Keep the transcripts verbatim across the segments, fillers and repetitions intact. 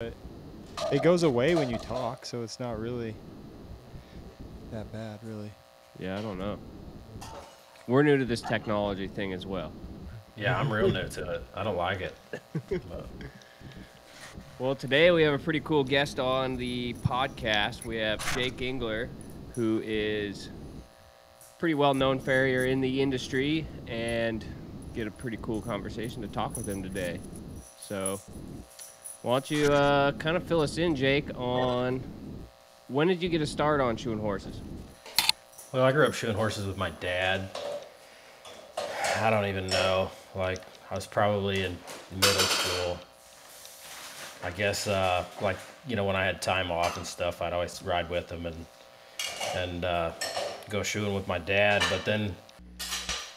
But it goes away when you talk, so it's not really that bad, really. Yeah, I don't know. We're new to this technology thing as well. Yeah, I'm real new to it. I don't like it. But. Well, today we have a pretty cool guest on the podcast. We have Jake Engler, who is a pretty well-known farrier in the industry, and get a pretty cool conversation to talk with him today. So why don't you uh, kind of fill us in, Jake, on when did you get a start on shoeing horses? Well, I grew up shoeing horses with my dad. I don't even know. Like, I was probably in middle school. I guess, uh, like, you know, when I had time off and stuff, I'd always ride with him and and uh, go shoeing with my dad. But then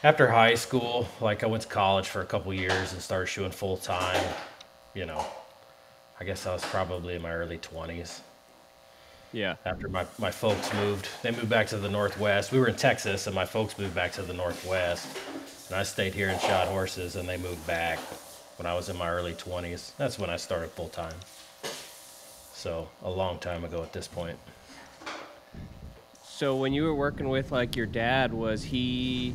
after high school, like, I went to college for a couple years and started shoeing full time. You know, I guess I was probably in my early twenties. Yeah. After my, my folks moved, they moved back to the Northwest. We were in Texas, and my folks moved back to the Northwest. And I stayed here and shot horses, and they moved back when I was in my early twenties. That's when I started full-time. So a long time ago at this point. So when you were working with, like, your dad, was he,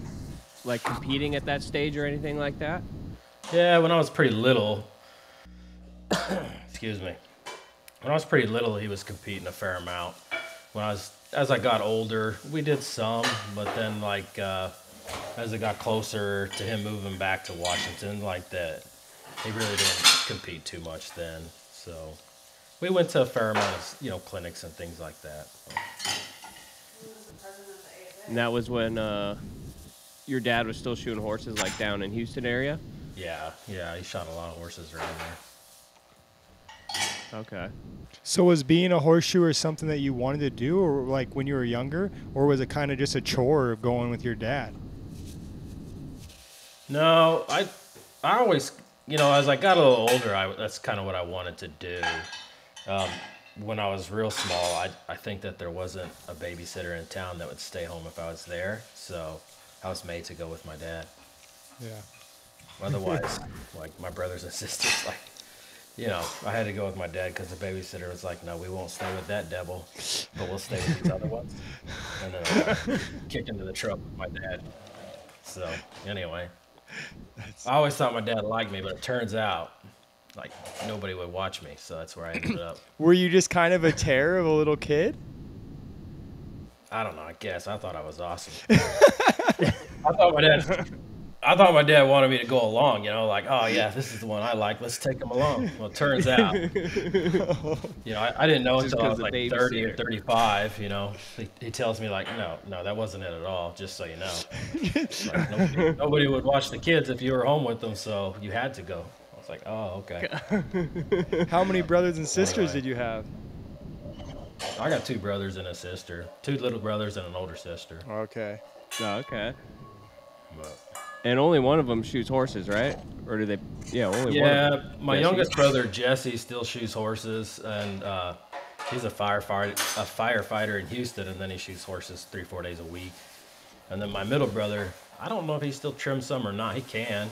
like, competing at that stage or anything like that? Yeah, when I was pretty little. Excuse me. When I was pretty little, he was competing a fair amount. When I was, as I got older, we did some, but then like uh, as I got closer to him moving back to Washington, like that, he really didn't compete too much then. So we went to a fair amount of, you know, clinics and things like that. And that was when uh, your dad was still shooting horses, like down in Houston area? Yeah, yeah, he shot a lot of horses around there. Okay. So was being a horseshoer something that you wanted to do, or like when you were younger, or was it kind of just a chore of going with your dad? No, I, I always, you know, as I got a little older, I, that's kind of what I wanted to do. Um, when I was real small, I, I think that there wasn't a babysitter in town that would stay home if I was there, so I was made to go with my dad. Yeah. Otherwise, like my brothers and sisters, like, you know, I had to go with my dad because the babysitter was like, no, we won't stay with that devil, but we'll stay with these other ones. And then I was kicked into the truck with my dad. So anyway, that's... I always thought my dad liked me, but it turns out, like, nobody would watch me. So that's where I ended up. Were you just kind of a terror of a little kid? I don't know. I guess I thought I was awesome. I thought my dad... I thought my dad wanted me to go along, you know, like, oh, yeah, this is the one I like. Let's take him along. Well, it turns out, you know, I, I didn't know until I was like thirty or thirty-five, you know. He, he tells me, like, no, no, that wasn't it at all, just so you know. Like, nobody, nobody would watch the kids if you were home with them, so you had to go. I was like, oh, okay. How many brothers and sisters anyway, did you have? I got two brothers and a sister, two little brothers and an older sister. Okay. Oh, okay. But, and only one of them shoots horses, right? Or do they? Yeah, only yeah, one. Yeah, my youngest brother Jesse still shoots horses, and uh, he's a firefighter, a firefighter in Houston, and then he shoots horses three, four days a week. And then my middle brother, I don't know if he still trims some or not. He can,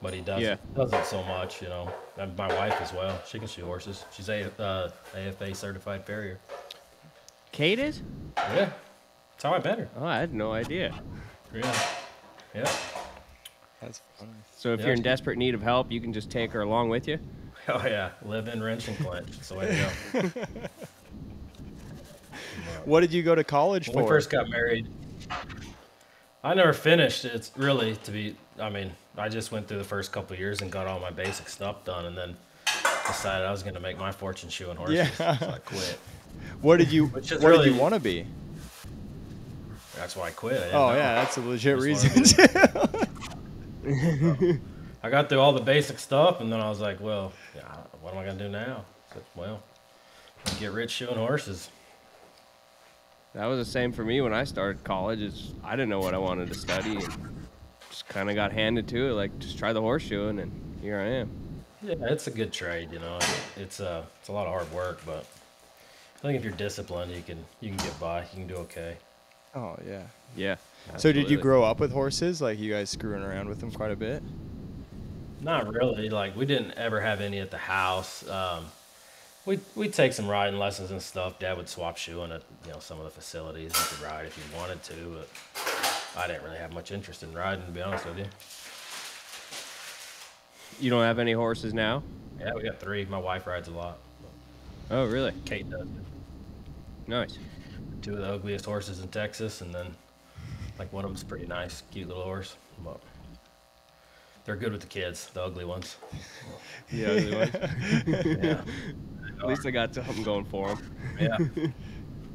but he doesn't. Yeah. Doesn't so much, you know. And my wife as well. She can shoot horses. She's a uh, A F A certified farrier. Kate is? Yeah, that's how I met her. Oh, I had no idea. Yeah, yeah. That's funny. So if yeah. you're in desperate need of help, you can just take her along with you? Oh, yeah. Live in, wrench, and clench. That's the way to go. What did you go to college when for? When we first got married, I never finished. It's really to be, I mean, I just went through the first couple of years and got all my basic stuff done, and then decided I was going to make my fortune shoeing horses. Yeah. So I quit. What did you, what really, did you want to be? That's why I quit. I oh, know. Yeah. That's a legit reason. So I got through all the basic stuff, and then I was like, well, yeah, what am I going to do now? Said, well, get rich shoeing horses. That was the same for me when I started college. It's, I didn't know what I wanted to study. And just kind of got handed to it, like, just try the horseshoeing, and here I am. Yeah, it's a good trade, you know. It's, uh, it's a lot of hard work, but I think if you're disciplined, you can, you can get by. You can do okay. Oh, yeah. Yeah. Absolutely. So did you grow up with horses? Like, you guys screwing around with them quite a bit? Not really. Like, we didn't ever have any at the house. Um, We'd, we'd take some riding lessons and stuff. Dad would swap shoeing at, you know, some of the facilities. You could ride if you wanted to, but I didn't really have much interest in riding, to be honest with you. You don't have any horses now? Yeah, we got three. My wife rides a lot. Oh, really? Kate does. Nice. Two of the ugliest horses in Texas, and then like one of them's pretty nice, cute little horse. But they're good with the kids, the ugly ones. The ugly ones? Yeah. At least I got something going for them. Yeah.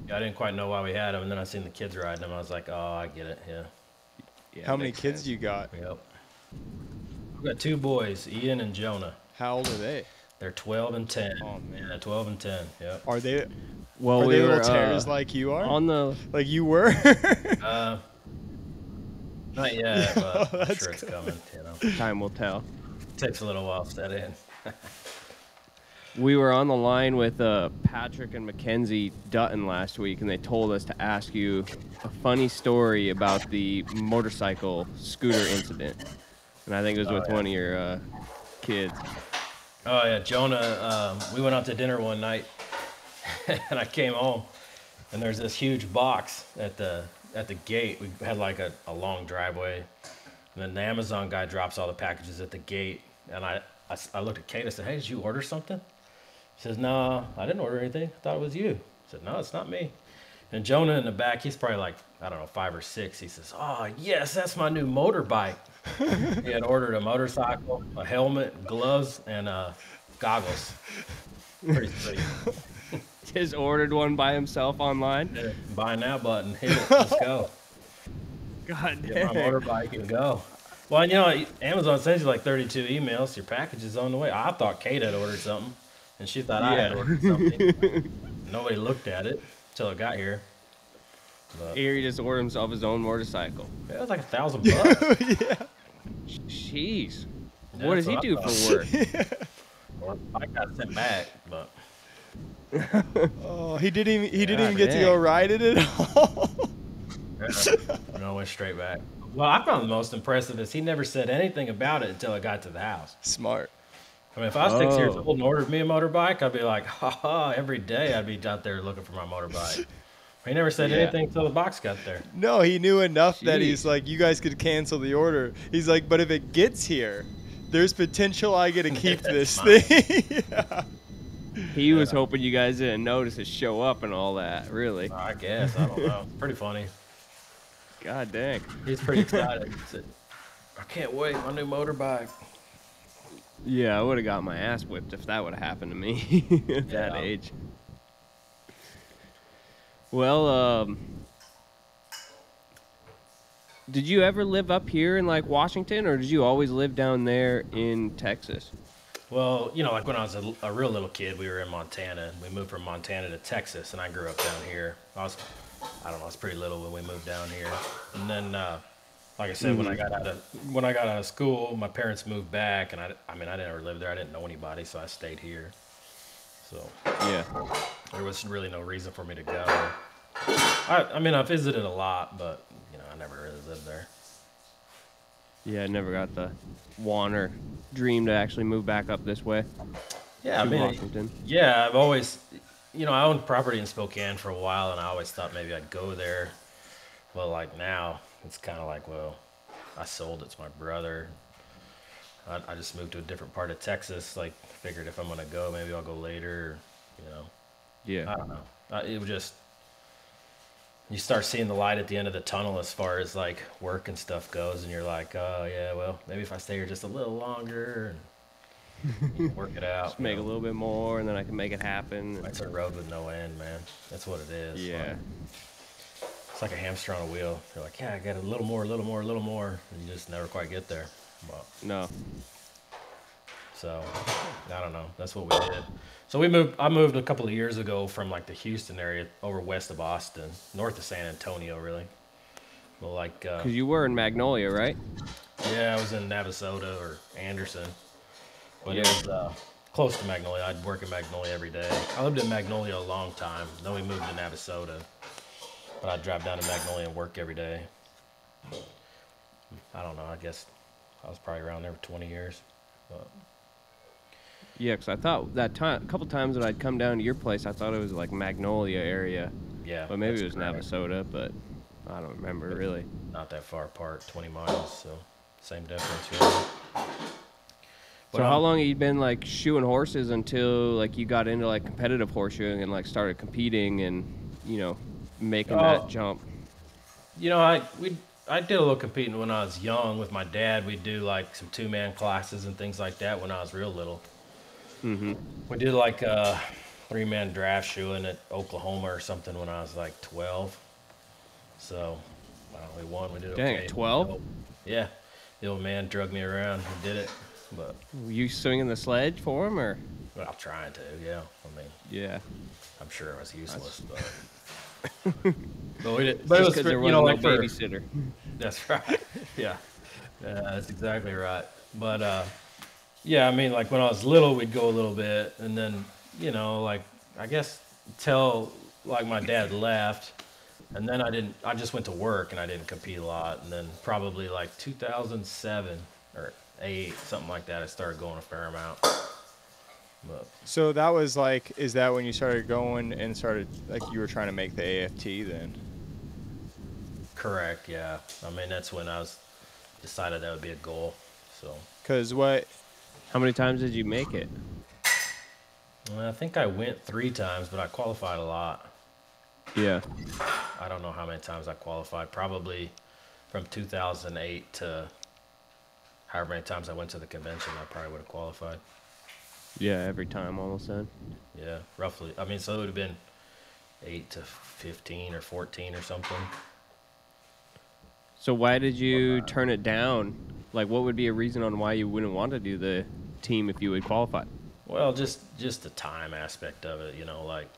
Yeah, I didn't quite know why we had them, and then I seen the kids riding them. I was like, oh, I get it. Yeah. Yeah. How many kids do you got? Yep. I've got two boys, Ian and Jonah. How old are they? They're twelve and ten. Oh man, yeah, twelve and ten. Yeah. Are they? Well, are we they were, little terrors uh, like you are. On the like you were. uh, not yet, but oh, I'm sure it's good. Coming. You know, time will tell. It takes a little while to set in. We were on the line with uh, Patrick and Mackenzie Dutton last week, and they told us to ask you a funny story about the motorcycle scooter incident. And I think it was with oh, yeah. one of your uh, kids. Oh, yeah, Jonah, um, we went out to dinner one night, and I came home, and there's this huge box at the at the gate. We had, like, a, a long driveway, and then the Amazon guy drops all the packages at the gate, and I, I, I looked at Kate. I said, hey, did you order something? She says, no, I didn't order anything. I thought it was you. I said, no, it's not me. And Jonah in the back, he's probably, like, I don't know, five or six. He says, oh, yes, that's my new motorbike. He had ordered a motorcycle, a helmet, gloves, and uh, goggles. Pretty sweet. Just ordered one by himself online. Yeah, buy now button. Hit it. Let's go. God damn. Get my motorbike and go. Well, you know, Amazon sends you like thirty-two emails. Your package is on the way. I thought Kate had ordered something, and she thought yeah. I had ordered something. Nobody looked at it until it got here. Here he just ordered himself his own motorcycle. Yeah, that was like a thousand bucks. Yeah. Jeez. Yeah, what does he do for work? Yeah. Well, I got sent back, but oh, he didn't even he yeah, didn't even get dang. to go ride it at all. Yeah. No, went straight back. Well, I found the most impressive is he never said anything about it until it got to the house. Smart. I mean, if I was oh. six years old and ordered me a motorbike, I'd be like, ha ha, every day I'd be out there looking for my motorbike. He never said yeah. anything until the box got there. No, he knew enough Jeez. that he's like, you guys could cancel the order. He's like, but if it gets here, there's potential I get to keep this mine. thing. yeah. He yeah. was hoping you guys didn't notice it show up and all that, really. I guess. I don't know. Pretty funny. God dang. He's pretty excited. He said, I can't wait. My new motorbike. Yeah, I would have got my ass whipped if that would have happened to me at yeah. that age. Well, um, did you ever live up here in, like, Washington, or did you always live down there in Texas? Well, you know, like when I was a, a real little kid, we were in Montana. We moved from Montana to Texas, and I grew up down here. I was, I don't know, I was pretty little when we moved down here. And then, uh, like I said, mm-hmm. when I got out of when I got out of school, my parents moved back, and I, I mean, I didn't ever live there. I didn't know anybody, so I stayed here. So yeah, there was really no reason for me to go. I, I mean, I visited a lot, but you know, I never really lived there. Yeah, I never got the want or dream to actually move back up this way. Yeah, I mean, Washington. Yeah, I've always, you know, I owned property in Spokane for a while, and I always thought maybe I'd go there. Well, like now, it's kind of like, well, I sold it to my brother. I just moved to a different part of Texas. Like, figured if I'm gonna go, maybe I'll go later. You know. Yeah. I don't know. I, it was just you start seeing the light at the end of the tunnel as far as like work and stuff goes, and you're like, oh yeah, well maybe if I stay here just a little longer and you know, work it out, just make know. a little bit more, and then I can make it happen. It's a road with no end, man. That's what it is. Yeah. Like, it's like a hamster on a wheel. You're like, yeah, I got a little more, a little more, a little more, and you just never quite get there. Well, no. So, I don't know. That's what we did. So we moved. I moved a couple of years ago from like the Houston area over west of Austin, north of San Antonio, really. Well, like. Uh, Cause you were in Magnolia, right? Yeah, I was in Navasota or Anderson, but yeah. it was uh, close to Magnolia. I'd work in Magnolia every day. I lived in Magnolia a long time. Then we moved to Navasota, but I'd drive down to Magnolia and work every day. I don't know. I guess. I was probably around there for twenty years. But Yeah, because I thought that time, a couple times when I'd come down to your place, I thought it was like Magnolia area. Yeah. But maybe it was correct. Navasota, but I don't remember it's really. Not that far apart, twenty miles, so same difference. Really. So how long have you been like shoeing horses until like you got into like competitive horseshoeing and like started competing and, you know, making oh, that jump? You know, I we I did a little competing when I was young with my dad. We'd do like some two man classes and things like that when I was real little. Mm-hmm. We did like a three man draft shoeing at Oklahoma or something when I was like twelve. So I only won. We did Dang, okay. twelve? Yeah, the old man drug me around and did it. But were you swinging the sledge for him, or? Well, I'm trying to, yeah. I mean, yeah. I'm sure it was useless, but. but we did. But it was because there was no babysitter. That's right. Yeah. Yeah, that's exactly right. But uh, yeah, I mean, like when I was little, we'd go a little bit, and then you know, like I guess till like my dad left, and then I didn't. I just went to work, and I didn't compete a lot, and then probably like two thousand seven or. eight, something like that, I started going a fair amount. But. So that was like, is that when you started going and started, like you were trying to make the A F T then? Correct, yeah. I mean, that's when I was decided that would be a goal, so. Because what, how many times did you make it? Well, I think I went three times, but I qualified a lot. Yeah. I don't know how many times I qualified, probably from two thousand eight to... however many times I went to the convention, I probably would have qualified. Yeah, every time almost then. Yeah, roughly. I mean, so it would have been eight to fifteen or fourteen or something. So why did you turn it down? Like, what would be a reason on why you wouldn't want to do the team if you would qualify? Well, just, just the time aspect of it, you know, like,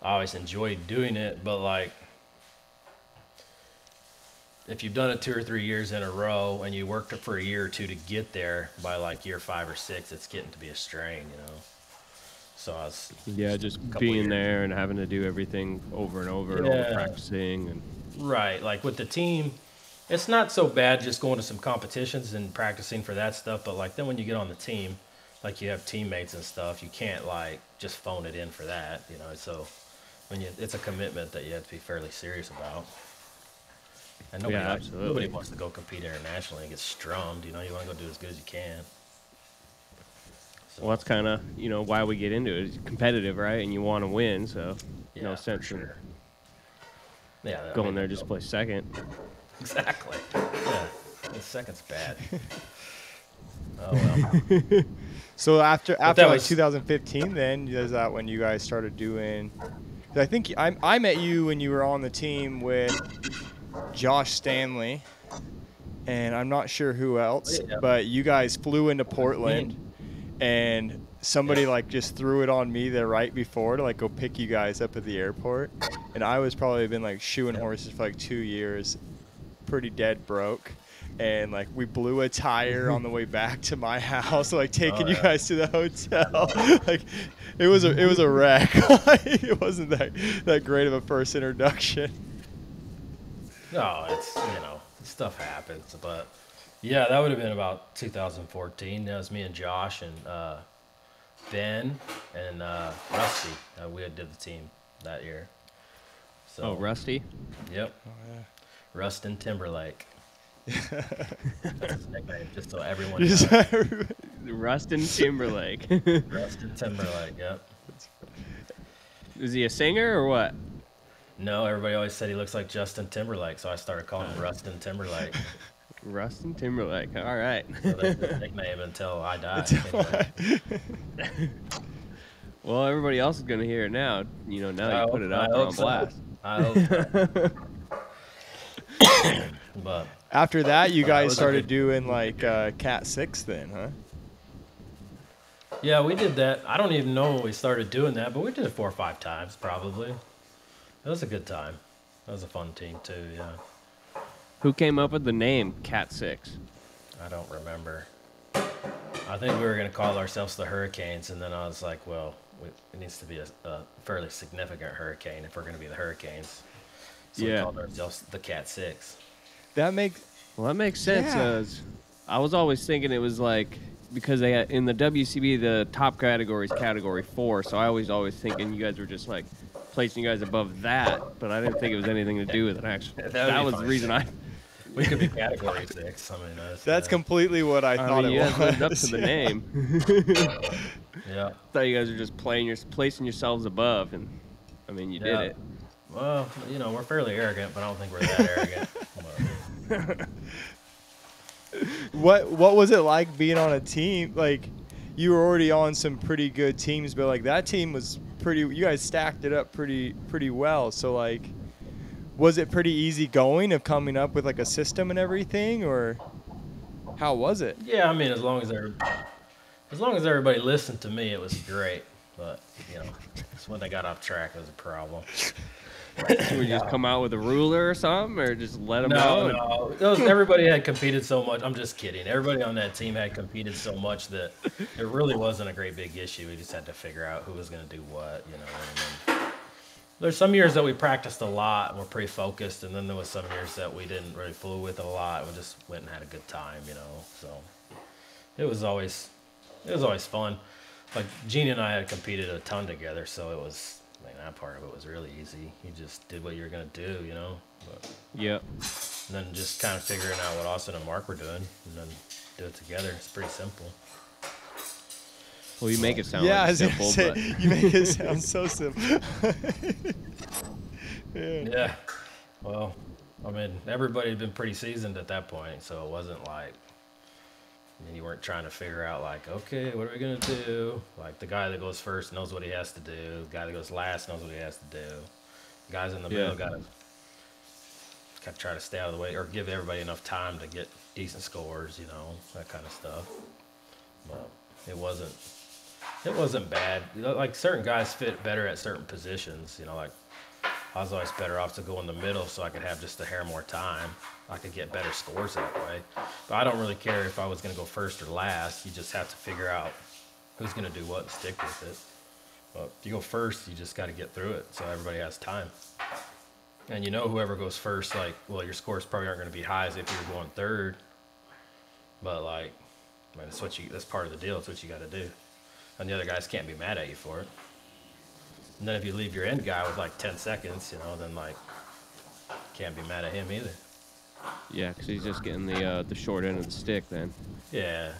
I always enjoyed doing it, but, like, if you've done it two or three years in a row and you worked it for a year or two to get there, by like year five or six, it's getting to be a strain, you know? So I was... Yeah, just being there and having to do everything over and over and all the practicing. And... Right, like with the team, it's not so bad just going to some competitions and practicing for that stuff, but like then when you get on the team, like you have teammates and stuff, you can't like just phone it in for that, you know? So when you, it's a commitment that you have to be fairly serious about. And nobody, yeah, absolutely. Nobody wants to go compete internationally and get strummed. You know, you want to go do as good as you can. So. Well, that's kind of, you know, why we get into it. It's competitive, right? And you want to win, so yeah, no sense in sure. yeah, going I mean, there just play second. Exactly. Yeah, second's bad. Oh, well. So after, after like was... two thousand fifteen then, is that when you guys started doing... I think I, I met you when you were on the team with... Josh Stanley, and I'm not sure who else, yeah. But you guys flew into Portland, and somebody yeah. like just threw it on me the right before to like go pick you guys up at the airport, and I was probably been like shoeing yeah. horses for like two years, pretty dead broke, and like we blew a tire on the way back to my house, like taking oh, yeah. you guys to the hotel, like it was a it was a wreck. It wasn't that that great of a first introduction. No, it's, you know, stuff happens, but yeah, that would have been about two thousand fourteen. That was me and Josh and uh, Ben and uh, Rusty. Uh, we did the team that year. So, oh, Rusty? Yep. Oh, yeah. Rustin Timberlake. That's his nickname, just so everyone knows. Rustin Timberlake. Rustin Timberlake, yep. Is he a singer or what? No, everybody always said he looks like Justin Timberlake, so I started calling him Rustin Timberlake. Rustin Timberlake, all right. So that's his nickname until I die. Anyway. Well, everybody else is going to hear it now. You know, now I you hope, put it out on so. blast. I hope so. But after that, you guys started doing, like, uh, Cat six then, huh? Yeah, we did that. I don't even know when we started doing that, but we did it four or five times probably. That was a good time. That was a fun team, too, yeah. Who came up with the name Cat six? I don't remember. I think we were going to call ourselves the Hurricanes, and then I was like, well, we, it needs to be a, a fairly significant hurricane if we're going to be the Hurricanes. So yeah. We called ourselves the Cat six. That makes... Well, that makes sense. Yeah. I was always thinking it was like because they had, in the W C B, the top category is category four, so I was always thinking you guys were just like placing you guys above that, but I didn't think it was anything to do with it, actually. That, that was fun. The reason I... We could be category six. I mean, that's that's uh, completely what I, I thought mean, it was. You guys lived up to the name. Yeah. I thought you guys were just playing your, placing yourselves above, and, I mean, you yeah. did it. Well, you know, we're fairly arrogant, but I don't think we're that arrogant. What What was it like being on a team? Like, you were already on some pretty good teams, but, like, that team was pretty – you guys stacked it up pretty pretty well. So, like, was it pretty easy going of coming up with, like, a system and everything, or how was it? Yeah, I mean, as long as everybody, as long as everybody listened to me, it was great. But, you know, it's when they got off track, it was a problem. Should we just come out with a ruler or something, or just let them know? No, no. Those, everybody had competed so much. I'm just kidding. Everybody on that team had competed so much that it really wasn't a great big issue. We just had to figure out who was going to do what, you know what I mean? There's some years that we practiced a lot and we're pretty focused, and then there was some years that we didn't really fool with a lot. We just went and had a good time, you know? So it was always, it was always fun. Like, Gene and I had competed a ton together, so it was... I mean, that part of it was really easy. You just did what you were going to do, you know? But, yeah. And then just kind of figuring out what Austin and Mark were doing and then do it together. It's pretty simple. Well, you make it sound yeah, like simple, say, but... You make it sound so simple. Yeah. Yeah. Well, I mean, everybody had been pretty seasoned at that point, so it wasn't like... I mean, you weren't trying to figure out, like, okay, what are we going to do? Like, the guy that goes first knows what he has to do. The guy that goes last knows what he has to do. The guys in the yeah. middle got to try to stay out of the way or give everybody enough time to get decent scores, you know, that kind of stuff. But it wasn't, it wasn't bad. You know, like, certain guys fit better at certain positions. You know, like, I was always better off to go in the middle so I could have just a hair more time. I could get better scores that way. But I don't really care if I was going to go first or last. You just have to figure out who's going to do what and stick with it. But if you go first, you just got to get through it so everybody has time. And you know whoever goes first, like, well, your scores probably aren't going to be high as if you're going third. But, like, I mean, it's what you, that's part of the deal. It's what you got to do. And the other guys can't be mad at you for it. And then if you leave your end guy with, like, ten seconds, you know, then, like, can't be mad at him either. Yeah, because he's just getting the uh, the short end of the stick then. Yeah.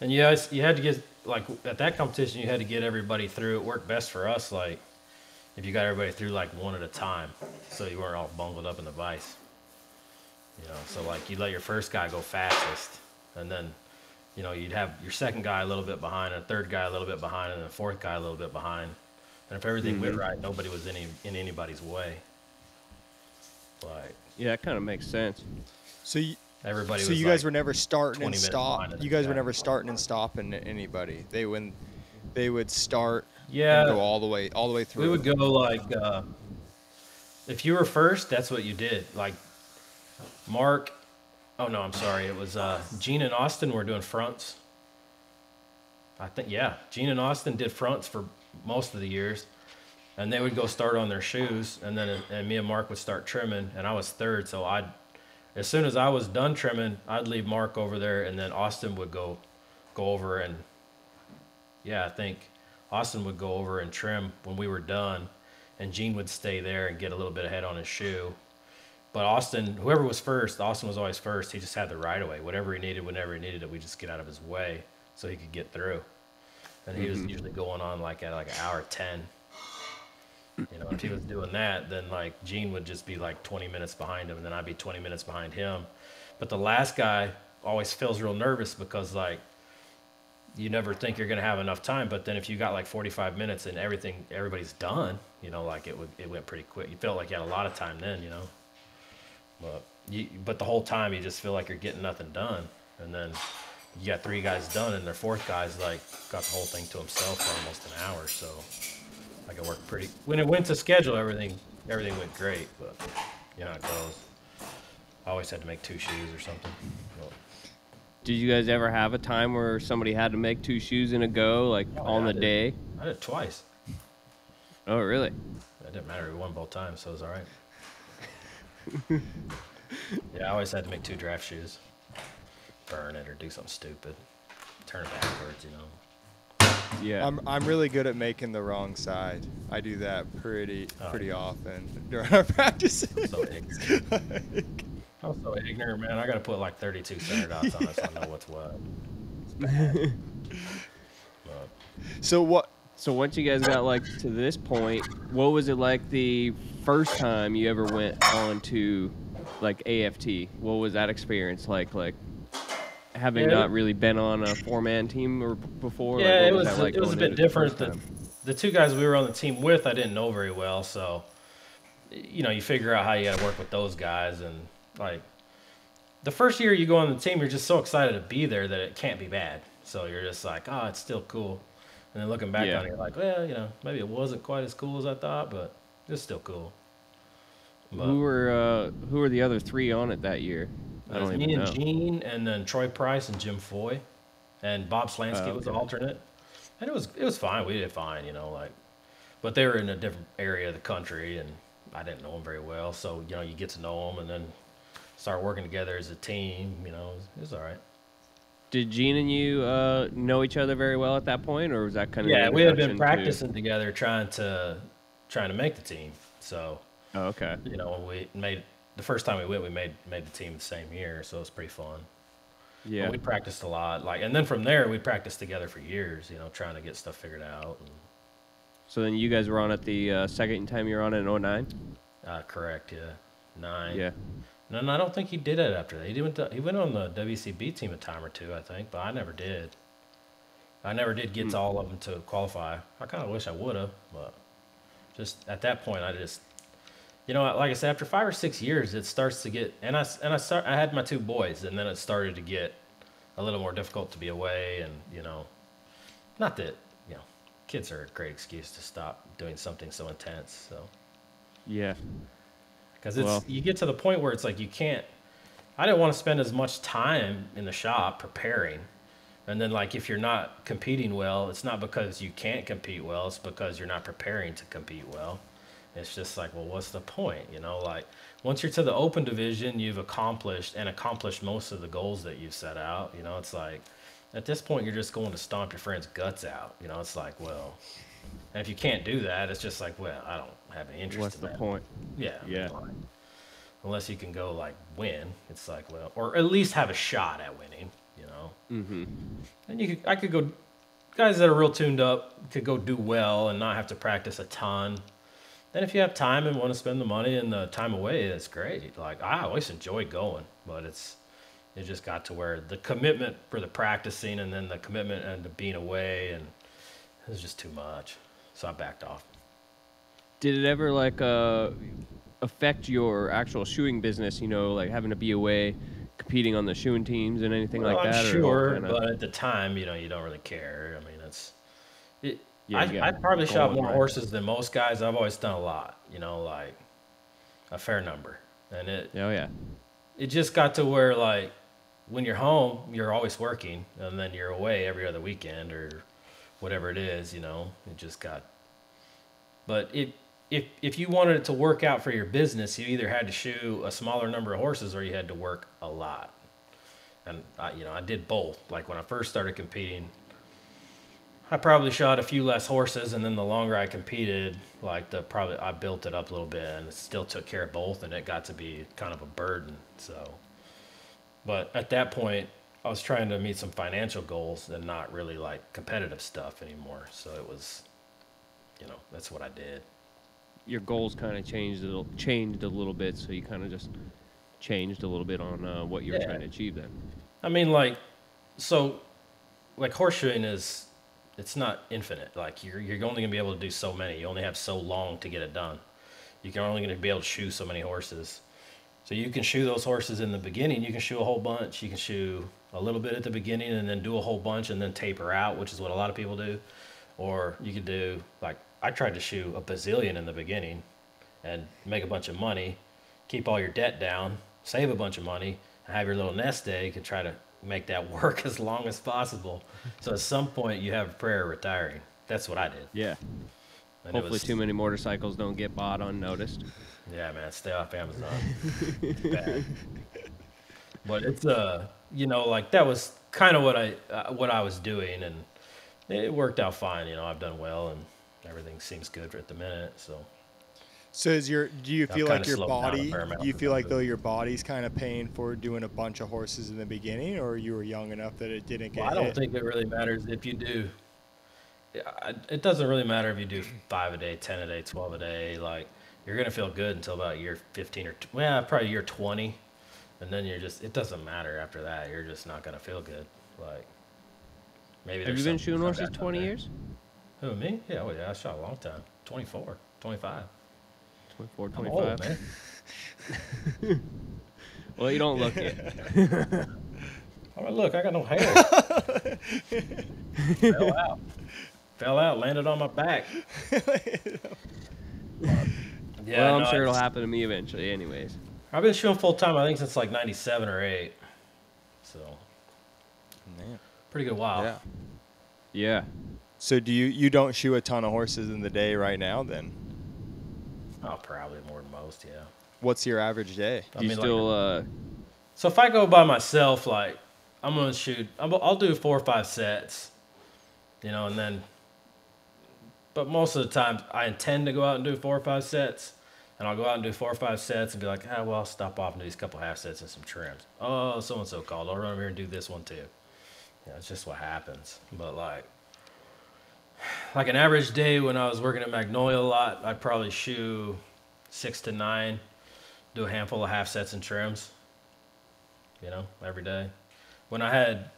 And you, always, you had to get, like, at that competition, you had to get everybody through. It worked best for us, like, if you got everybody through, like, one at a time, so you weren't all bungled up in the vise. You know, so, like, you let your first guy go fastest, and then, you know, you'd have your second guy a little bit behind, and a third guy a little bit behind, and a fourth guy a little bit behind. And if everything mm-hmm. went right, nobody was any, in anybody's way. Like, yeah, it kind of makes sense. So you, everybody. So was you like guys were never starting and stop. You guys were never starting and stopping anybody. They wouldn't. They would start. Yeah. And go all the way, all the way through. We would go like, uh, if you were first, that's what you did. Like, Mark. Oh no, I'm sorry. It was uh, Gene and Austin were doing fronts. I think yeah, Gene and Austin did fronts for most of the years. And they would go start on their shoes, and then and me and Mark would start trimming, and I was third, so I'd, as soon as I was done trimming, I'd leave Mark over there, and then Austin would go, go over and, yeah, I think Austin would go over and trim when we were done, and Gene would stay there and get a little bit ahead on his shoe. But Austin, whoever was first, Austin was always first. He just had the right of way. Whatever he needed, whenever he needed it, we just get out of his way so he could get through. And he mm-hmm. was usually going on like at like an hour ten. You know, if he was doing that, then, like, Gene would just be, like, twenty minutes behind him, and then I'd be twenty minutes behind him. But the last guy always feels real nervous because, like, you never think you're going to have enough time. But then if you got, like, forty-five minutes and everything, everybody's done, you know, like, it would, it went pretty quick. You felt like you had a lot of time then, you know. But, you, but the whole time you just feel like you're getting nothing done. And then you got three guys done, and their fourth guy's, like, got the whole thing to himself for almost an hour, so... Like, it worked pretty. When it went to schedule, everything everything went great, but you know how it goes. I always had to make two shoes or something. But. Did you guys ever have a time where somebody had to make two shoes in a go, like oh, on I the did. day? I did it twice. Oh, really? That didn't matter. We won both times, so it was all right. Yeah, I always had to make two draft shoes. Burn it or do something stupid. turn it backwards, you know. Yeah. I'm I'm really good at making the wrong side. I do that pretty oh, pretty yeah. often during our practices. I'm so ignorant. like, I'm so ignorant, man. I gotta put like thirty-two center dots on yeah. it so I know what's what. So what? So once you guys got like to this point, what was it like the first time you ever went on to like A F T? What was that experience like? Like having yeah. not really been on a four-man team or before. Yeah, like, it was, was like it was a bit different. The, the two guys we were on the team with, I didn't know very well, so you know you figure out how you got to work with those guys, and like the first year you go on the team, you're just so excited to be there that it can't be bad. So you're just like, oh, it's still cool. And then looking back yeah. on it, you're like, well, you know, maybe it wasn't quite as cool as I thought, but it's still cool. But who were uh, who were the other three on it that year? I don't even know. Gene, and then Troy Price and Jim Foy, and Bob Slansky oh, okay. was the alternate. And it was it was fine. We did fine, you know, like, but they were in a different area of the country, and I didn't know them very well. So you know, you get to know them, and then start working together as a team. You know, it was all right. Did Gene and you uh, know each other very well at that point, or was that kind of yeah? We had been practicing to... together, trying to trying to make the team. So oh, okay, you know, we made the first time we went, we made made the team the same year, so it was pretty fun. Yeah, but we practiced a lot, like, and then from there we practiced together for years, you know, trying to get stuff figured out. And... So then you guys were on it the uh, second time you were on it in oh nine. Uh, correct, yeah, nine. Yeah. No, and I don't think he did it after that. He went, to, he went on the W C B team a time or two, I think, but I never did. I never did get mm. to all of them to qualify. I kind of wish I would have, but just at that point, I just, you know, like I said, after five or six years, it starts to get, and I, and I, start, I had my two boys, and then it started to get a little more difficult to be away, and, you know, not that, you know, kids are a great excuse to stop doing something so intense, so. Yeah. Because it's well, you get to the point where it's like you can't – I didn't want to spend as much time in the shop preparing. And then, like, if you're not competing well, it's not because you can't compete well. It's because you're not preparing to compete well. It's just like, well, what's the point? You know, like, once you're to the open division, you've accomplished and accomplished most of the goals that you've set out. You know, it's like at this point you're just going to stomp your friend's guts out. You know, it's like, well – and if you can't do that, it's just like, well, I don't have any interest What's in that. What's the point? Yeah. Yeah. Like, unless you can go, like, win. It's like, well, or at least have a shot at winning, you know? Mm-hmm. And you could, I could go, guys that are real tuned up could go do well and not have to practice a ton. Then if you have time and want to spend the money and the time away, it's great. Like, I always enjoy going, but it's, it just got to where the commitment for the practicing and then the commitment and the being away and, it was just too much, so I backed off. Did it ever like uh, affect your actual shoeing business? You know, like having to be away, competing on the shoeing teams and anything well, like I'm that. Sure, or but at the time, you know, you don't really care. I mean, it's. It, yeah, I, I probably shot more right. horses than most guys. I've always done a lot, you know, like a fair number, and it. Oh yeah. It just got to where like when you're home, you're always working, and then you're away every other weekend or. Whatever it is, you know, it just got, but it, if, if you wanted it to work out for your business, you either had to shoe a smaller number of horses or you had to work a lot. And I, you know, I did both. Like when I first started competing, I probably shot a few less horses. And then the longer I competed, like the probably, I built it up a little bit and it still took care of both. And it got to be kind of a burden. So, but at that point, I was trying to meet some financial goals and not really like competitive stuff anymore. So it was, you know, that's what I did. Your goals kind of changed a little, changed a little bit. So you kind of just changed a little bit on uh, what you were yeah. trying to achieve then. I mean, like, so like horseshoeing is, it's not infinite. Like you're, you're only gonna be able to do so many. You only have so long to get it done. You're only gonna be able to shoe so many horses. So you can shoe those horses in the beginning. You can shoe a whole bunch. You can shoe a little bit at the beginning and then do a whole bunch and then taper out, which is what a lot of people do. Or you could do, like, I tried to shoe a bazillion in the beginning and make a bunch of money, keep all your debt down, save a bunch of money, and have your little nest egg and try to make that work as long as possible. So at some point you have a prayer of retiring. That's what I did. Yeah. And hopefully was, too many motorcycles don't get bought unnoticed. Yeah, man, stay off Amazon. It's bad. But it's, uh, you know, like that was kind of what I uh, what I was doing, and it worked out fine. You know, I've done well, and everything seems good at the minute. So, so is your do you feel like your body? Do you feel like though your body's kind of paying for doing a bunch of horses in the beginning, or you were young enough that it didn't get? Well, I don't hit? think it really matters if you do. It doesn't really matter if you do five a day, ten a day, twelve a day. Like, you're gonna feel good until about year fifteen or well, probably year twenty, and then you're just. It doesn't matter after that. You're just not gonna feel good. Like, maybe. Have you been shoeing horses twenty years? Who, me? Yeah, well, yeah, I shot a long time. Twenty-four, twenty-five. Twenty-four, twenty-five. I'm old, man. Well, you don't look it. All right, look, I got no hair. Fell out. Fell out, landed on my back. um, yeah, well, I'm no, sure it'll happen to me eventually anyways. I've been shooting full-time, I think, since like ninety-seven or eight. So, man, pretty good while. Yeah. Yeah. So do you, you don't shoe a ton of horses in the day right now then? Oh, probably more than most, yeah. What's your average day? Do I mean, you still... Like, uh, so if I go by myself, like, I'm going to shoot... I'm, I'll do four or five sets, you know, and then... But most of the time, I intend to go out and do four or five sets, and I'll go out and do four or five sets and be like, ah, well, I'll stop off and do these couple half sets and some trims. Oh, so-and-so called. I'll run over here and do this one, too. Yeah, it's just what happens. But, like, like an average day when I was working at Magnolia a lot, I'd probably shoe six to nine, do a handful of half sets and trims, you know, every day. When I had...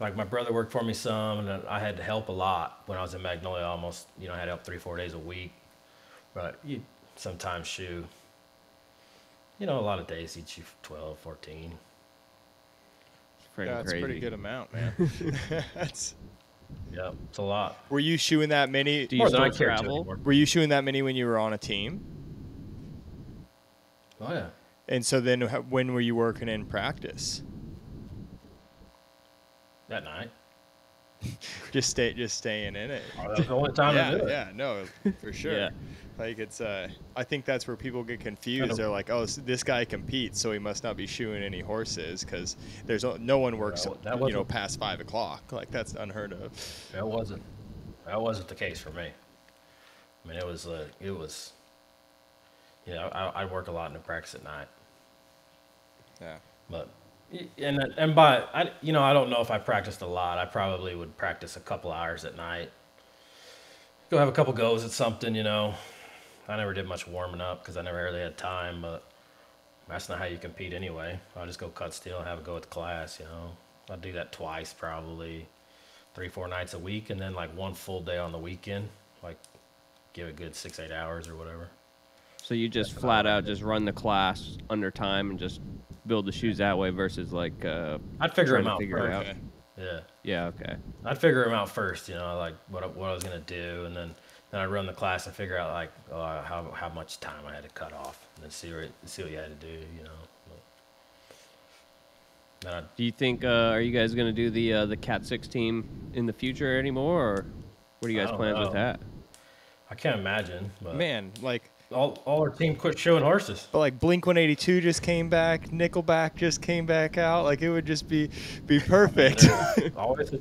Like, my brother worked for me some, and I had to help a lot when I was in Magnolia. Almost, you know, I had to help three, four days a week. But you sometimes shoe, you know, a lot of days you'd shoe twelve, fourteen. Pretty yeah, that's crazy. A pretty good amount, man. That's... Yeah, it's a lot. Were you shoeing that many? Do you still travel? Were you shoeing that many when you were on a team? Oh, yeah. And so then when were you working in practice? That night. just stay, just staying in it. Oh, that's the only time yeah, to do it. Yeah, no, for sure. Yeah. Like, it's, uh, I think that's where people get confused. They're like, oh, so this guy competes, so he must not be shoeing any horses because there's no one works, that, that you know, past five o'clock. Like, that's unheard of. That wasn't, that wasn't the case for me. I mean, it was, uh, it was, you know, I, I work a lot in the practice at night. Yeah. But. And and by I you know I don't know if I practiced a lot. I probably would practice a couple hours at night. Go have a couple goes at something, you know. I never did much warming up because I never really had time. But that's not how you compete anyway. I'll just go cut steel and have a go at the class, you know. I'll do that twice probably, three four nights a week, and then like one full day on the weekend. Like, give a good six eight hours or whatever. So you just that's flat out just run the class under time and just build the shoes that way versus like uh I'd figure them out, figure first. out. Okay. yeah yeah okay I'd figure them out first, you know, like what I, what I was gonna do, and then then I'd run the class and figure out like uh, how how much time I had to cut off, and then see what see what you had to do, you know. But then do you think uh are you guys gonna do the uh the Cat Six team in the future anymore, or what are you guys planning with that? I can't imagine, but man, like All, all our team quit shoeing horses. But like Blink one eighty-two just came back, Nickelback just came back out. Like, it would just be be perfect. always,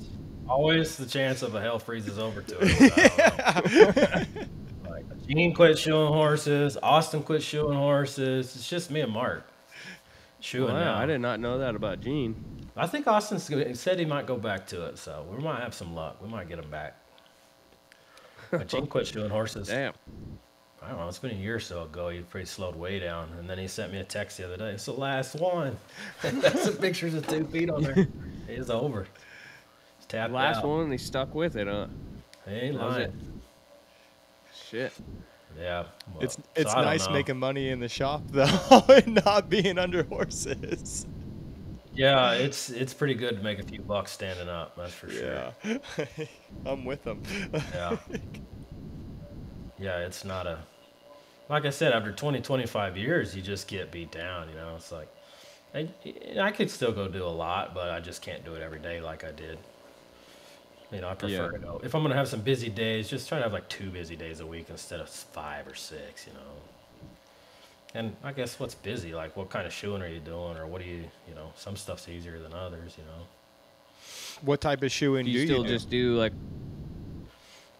always the chance of a hell freezes over to it. Yeah. Like, Gene quit shoeing horses. Austin quit shoeing horses. It's just me and Mark shoeing. Wow, now. I did not know that about Gene. I think Austin said he might go back to it, so we might have some luck. We might get him back. But Gene quit shoeing horses. Damn. I don't know, it's been a year or so ago. He pretty slowed way down. And then he sent me a text the other day. It's the last one. That's the pictures of two feet on there. It's over. It's tapped last out. One, they stuck with it, huh? He ain't lying. It. Shit. Yeah. Well, it's it's so nice making money in the shop, though, and not being under horses. Yeah, it's it's pretty good to make a few bucks standing up. That's for sure. Yeah. I'm with them. Yeah. Yeah, it's not a... Like I said, after twenty, twenty-five years, you just get beat down, you know? It's like, I, I could still go do a lot, but I just can't do it every day like I did. You know, I prefer yeah. to go. If I'm going to have some busy days, just try to have like two busy days a week instead of five or six, you know? And I guess what's busy, like what kind of shoeing are you doing, or what do you, you know, some stuff's easier than others, you know? What type of shoeing do you, do you still do? just do? Like,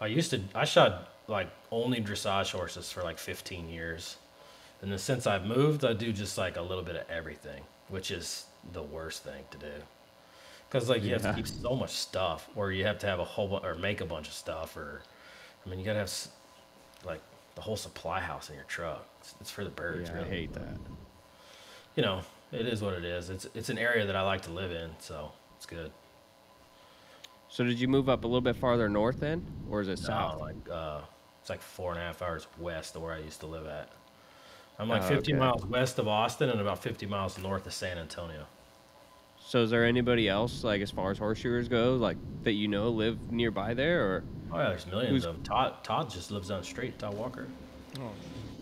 I used to, I shot like only dressage horses for like fifteen years. And then since I've moved, I do just like a little bit of everything, which is the worst thing to do. Because like you yeah. have to keep so much stuff, or you have to have a whole bunch, or make a bunch of stuff, or I mean, you gotta have like the whole supply house in your truck. It's, it's for the birds. Yeah, really. I hate that. You know, it is what it is. It's it's an area that I like to live in, so it's good. So did you move up a little bit farther north then, or is it no, south? Like uh, it's like four and a half hours west of where I used to live at. I'm like oh, fifty okay. miles west of Austin and about fifty miles north of San Antonio. So is there anybody else, like as far as horseshoers go, like that you know live nearby there? Or oh yeah, there's millions who's... of them. Todd, Todd just lives down the street, Todd Walker. Oh,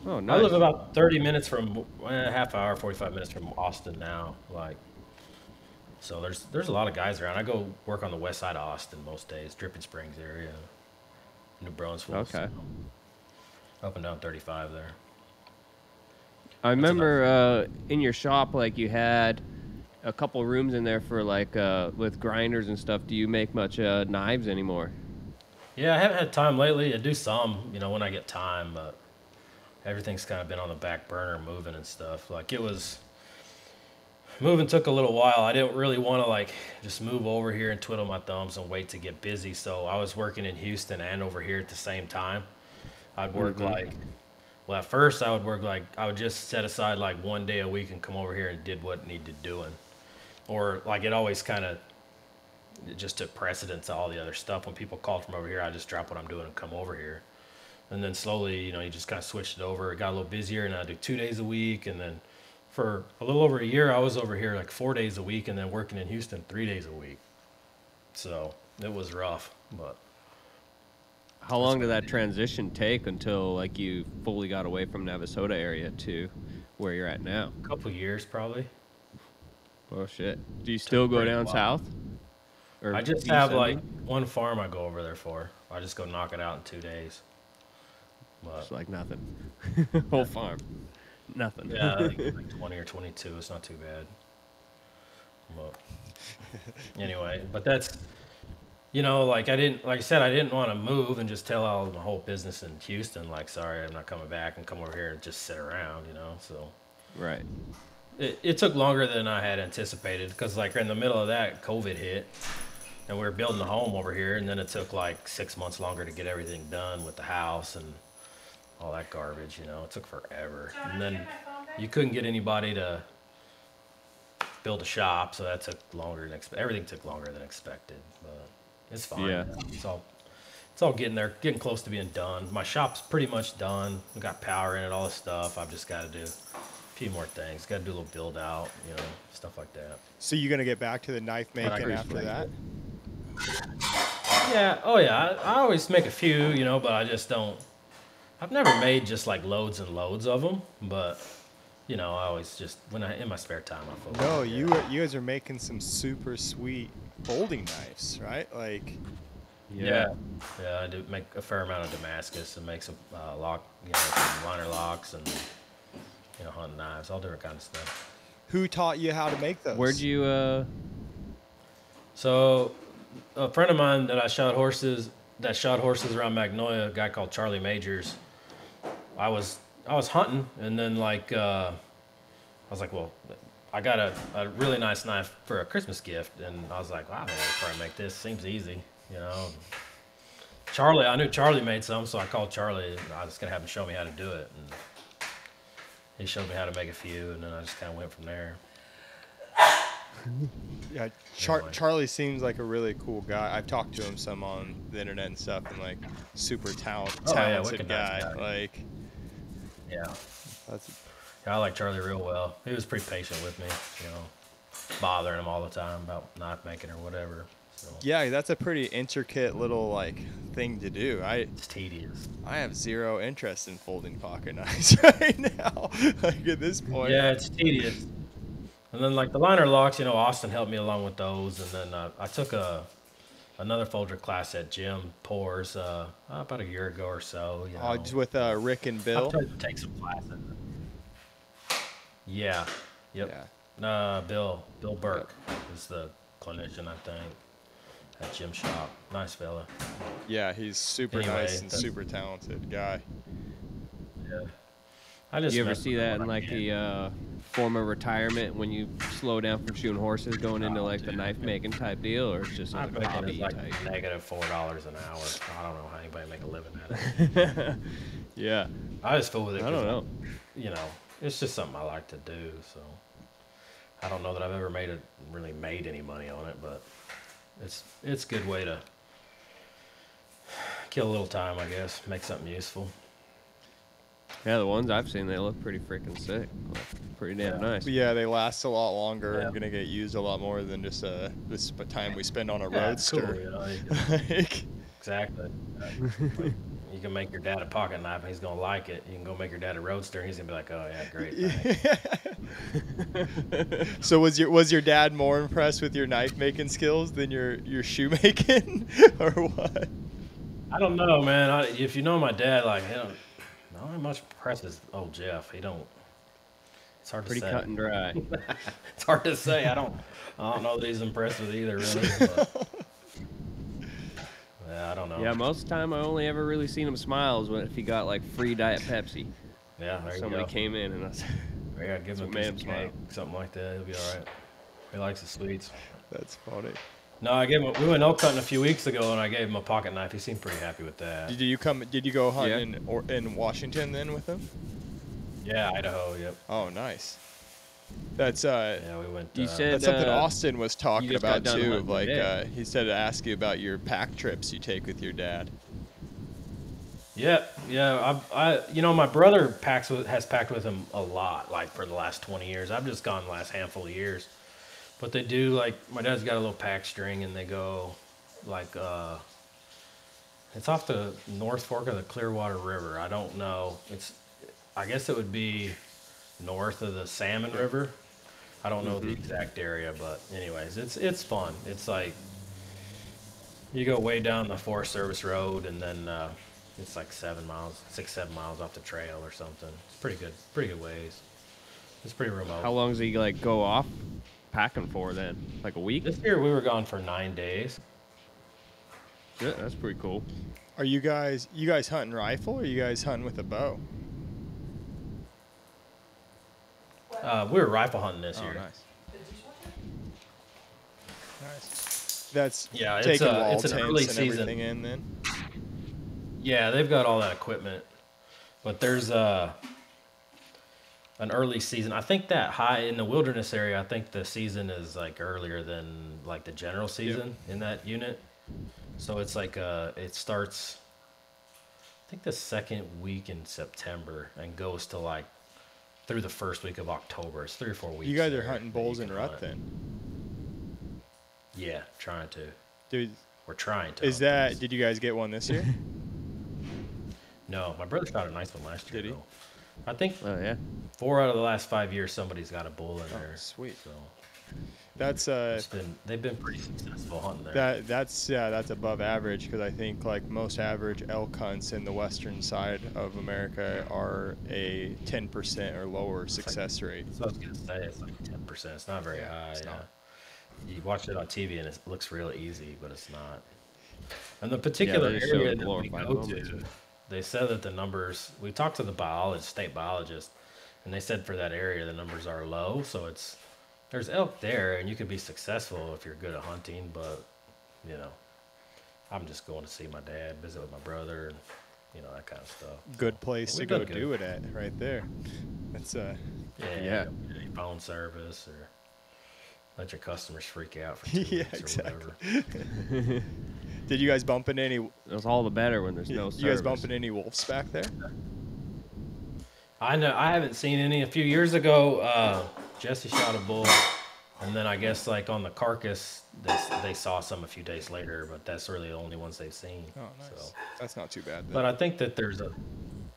oh nice. I live about thirty minutes from, eh, half hour, forty-five minutes from Austin now. Like, so there's there's a lot of guys around. I go work on the west side of Austin most days, Dripping Springs area, New Braunfels. Okay. So up and down thirty-five there. I remember uh, in your shop, like you had a couple rooms in there for like uh, with grinders and stuff. Do you make much uh, knives anymore? Yeah, I haven't had time lately. I do some, you know, when I get time, but everything's kind of been on the back burner, moving and stuff. Like it was, moving took a little while. I didn't really want to like just move over here and twiddle my thumbs and wait to get busy. So I was working in Houston and over here at the same time. I'd work mm-hmm. like... Well, at first I would work like, I would just set aside like one day a week and come over here and did what needed doing. Or like it always kind of, it just took precedence to all the other stuff. When people called from over here, I just drop what I'm doing and come over here. And then slowly, you know, you just kind of switched it over. It got a little busier and I do two days a week. And then for a little over a year, I was over here like four days a week and then working in Houston three days a week. So it was rough, but. How long did that transition take until like you fully got away from Navasota area to where you're at now? A couple years probably. Oh shit. Do you still go down south? Or I just have like one farm I go over there for. I just go knock it out in two days. But it's like nothing. Whole farm. Nothing. Yeah, I think it's like twenty or twenty-two. It's not too bad. But anyway, but that's... You know, like I didn't, like I said, I didn't want to move and just tell all my whole business in Houston, like, sorry, I'm not coming back, and come over here and just sit around, you know, so. Right. It, it took longer than I had anticipated because, like, in the middle of that, COVID hit, and we were building a home over here, and then it took, like, six months longer to get everything done with the house and all that garbage, you know. It took forever. And then you couldn't get anybody to build a shop, so that took longer than expected. Everything took longer than expected, but. It's fine. Yeah. It's all, it's all getting there, getting close to being done. My shop's pretty much done. We got power in it, all this stuff. I've just got to do a few more things. Got to do a little build out, you know, stuff like that. So you're gonna get back to the knife making after that? Yeah. Oh yeah. I, I always make a few, you know, but I just don't. I've never made just like loads and loads of them, but. You know, I always just when I in my spare time I focus. No, you you guys are making some super sweet folding knives, right? Like, yeah, yeah, yeah I do make a fair amount of Damascus and make some uh, lock, you know, some liner locks and you know hunting knives, all different kinds of stuff. Who taught you how to make those? Where'd you? Uh... So, a friend of mine that I shot horses that shot horses around Magnolia, a guy called Charlie Majors. I was. I was hunting, and then like uh, I was like, well, I got a, a really nice knife for a Christmas gift, and I was like, well, I don't know if I make this. Seems easy, you know. Charlie, I knew Charlie made some, so I called Charlie. And I was gonna have him show me how to do it, and he showed me how to make a few, and then I just kind of went from there. Yeah, Char anyway. Charlie seems like a really cool guy. I've talked to him some on the internet and stuff, and like super talent, oh, talented yeah, guy, nice guy, like. Yeah. That's yeah, I like Charlie real well. He was pretty patient with me, you know, bothering him all the time about knife making or whatever. So. Yeah, that's a pretty intricate little like thing to do. I it's tedious. I have zero interest in folding pocket knives right now. Like at this point. Yeah, it's tedious. And then like the liner locks, you know, Austin helped me along with those, and then uh, I took a another folder class at Jim Foy's uh, about a year ago or so. You know. Oh, just with uh, Rick and Bill. I've tried to take some classes. Yeah. Yep. Yeah. Uh, Bill. Bill Burke is the clinician, I think. at Jim's shop. Nice fella. Yeah, he's super anyway, nice and super talented guy. Yeah. I just you ever see that in like the uh, former retirement when you slow down from shooting horses going into like the knife making type deal, or it's just like a hobby like type? Negative four dollars an hour. I don't know how anybody make a living at it. Yeah, I just fool with it. I don't know. You know, it's just something I like to do. So I don't know that I've ever made it really made any money on it, but it's it's a good way to kill a little time, I guess. Make something useful. Yeah, the ones I've seen, they look pretty freaking sick. Look pretty damn nice. Yeah, they last a lot longer. Yeah. And gonna get used a lot more than just uh this time we spend on a yeah, roadster. Cool, you know, you can, like, exactly. Like, you can make your dad a pocket knife, and he's gonna like it. You can go make your dad a roadster, and he's gonna be like, "Oh yeah, great." Yeah. So was your was your dad more impressed with your knife making skills than your your shoemaking, or what? I don't know, man. I, if you know my dad, like him. Not much impressed is old Jeff. He don't. It's hard Pretty to say. Pretty cut and dry. It's hard to say. I don't. I don't know that he's impressed with either. Really. But, yeah, I don't know. Yeah, most of the time I only ever really seen him smiles when if he got like free Diet Pepsi. Yeah, there you Somebody go. came in and I said, "Yeah, give him a piece of cake, something like that. He'll be all right. He likes the sweets." That's funny. No, I gave him. A, we went elk hunting a few weeks ago, and I gave him a pocket knife. He seemed pretty happy with that. Did you come? Did you go hunting yeah. in, or in Washington then with him? Yeah, Idaho. Yep. Oh, nice. That's uh. Yeah, we went. You uh, said that's something uh, Austin was talking about too. Like uh, he said to ask you about your pack trips you take with your dad. Yep. Yeah. I. I. You know, my brother packs with, has packed with him a lot. Like for the last twenty years, I've just gone the last handful of years. But they do, like, my dad's got a little pack string, and they go, like, uh, it's off the North Fork of the Clearwater River. I don't know. It's, I guess it would be north of the Salmon River. I don't know mm-hmm. the exact area, but anyways, it's it's fun. It's like, you go way down the Forest Service Road, and then uh, it's like seven miles, six, seven miles off the trail or something. It's pretty good, pretty good ways. It's pretty remote. How long does he, like, go off? Packing for then, like a week. This year we were gone for nine days. Yeah, that's pretty cool. Are you guys you guys hunting rifle? Or are you guys hunting with a bow? Uh, we were rifle hunting this oh, year. Nice. Nice. That's yeah. It's taking a it's an early season. In then. Yeah, they've got all that equipment, but there's uh. an early season. I think that high in the wilderness area, I think the season is like earlier than like the general season yep. in that unit. So it's like uh it starts I think the second week in September and goes to like through the first week of October. It's three or four weeks. You guys are hunting bulls and rut then? Yeah, trying to. Dude, we're trying to. Is that things. Did you guys get one this year? No, my brother shot a nice one last year. Did he? Though. I think oh, yeah. four out of the last five years, somebody's got a bull in oh, there. Sweet. So that's uh, it's been, they've been pretty successful hunting there. That that's yeah, that's above average because I think like most average elk hunts in the western side of America are a ten percent or lower it's success like, rate. So I was gonna say it's like ten percent. It's not very yeah, high. It's yeah. not. You watch it on T V and it looks real easy, but it's not. And the particular yeah, area that we go to. They said that the numbers, we talked to the biologist, state biologist, and they said for that area the numbers are low. So it's, there's elk there, and you could be successful if you're good at hunting. But, you know, I'm just going to see my dad, visit with my brother, and, you know, that kind of stuff. Good place to go do it at right there. That's, uh, yeah, yeah. You know, your phone service or let your customers freak out for two yeah, weeks or exactly. whatever. Did you guys bump into any? It's all the better when there's no. You service. guys bumping any wolves back there? I know I haven't seen any. A few years ago, uh, Jesse shot a bull, and then I guess like on the carcass, they, they saw some a few days later. But that's really the only ones they've seen. Oh, nice. So. That's not too bad. Then. But I think that there's a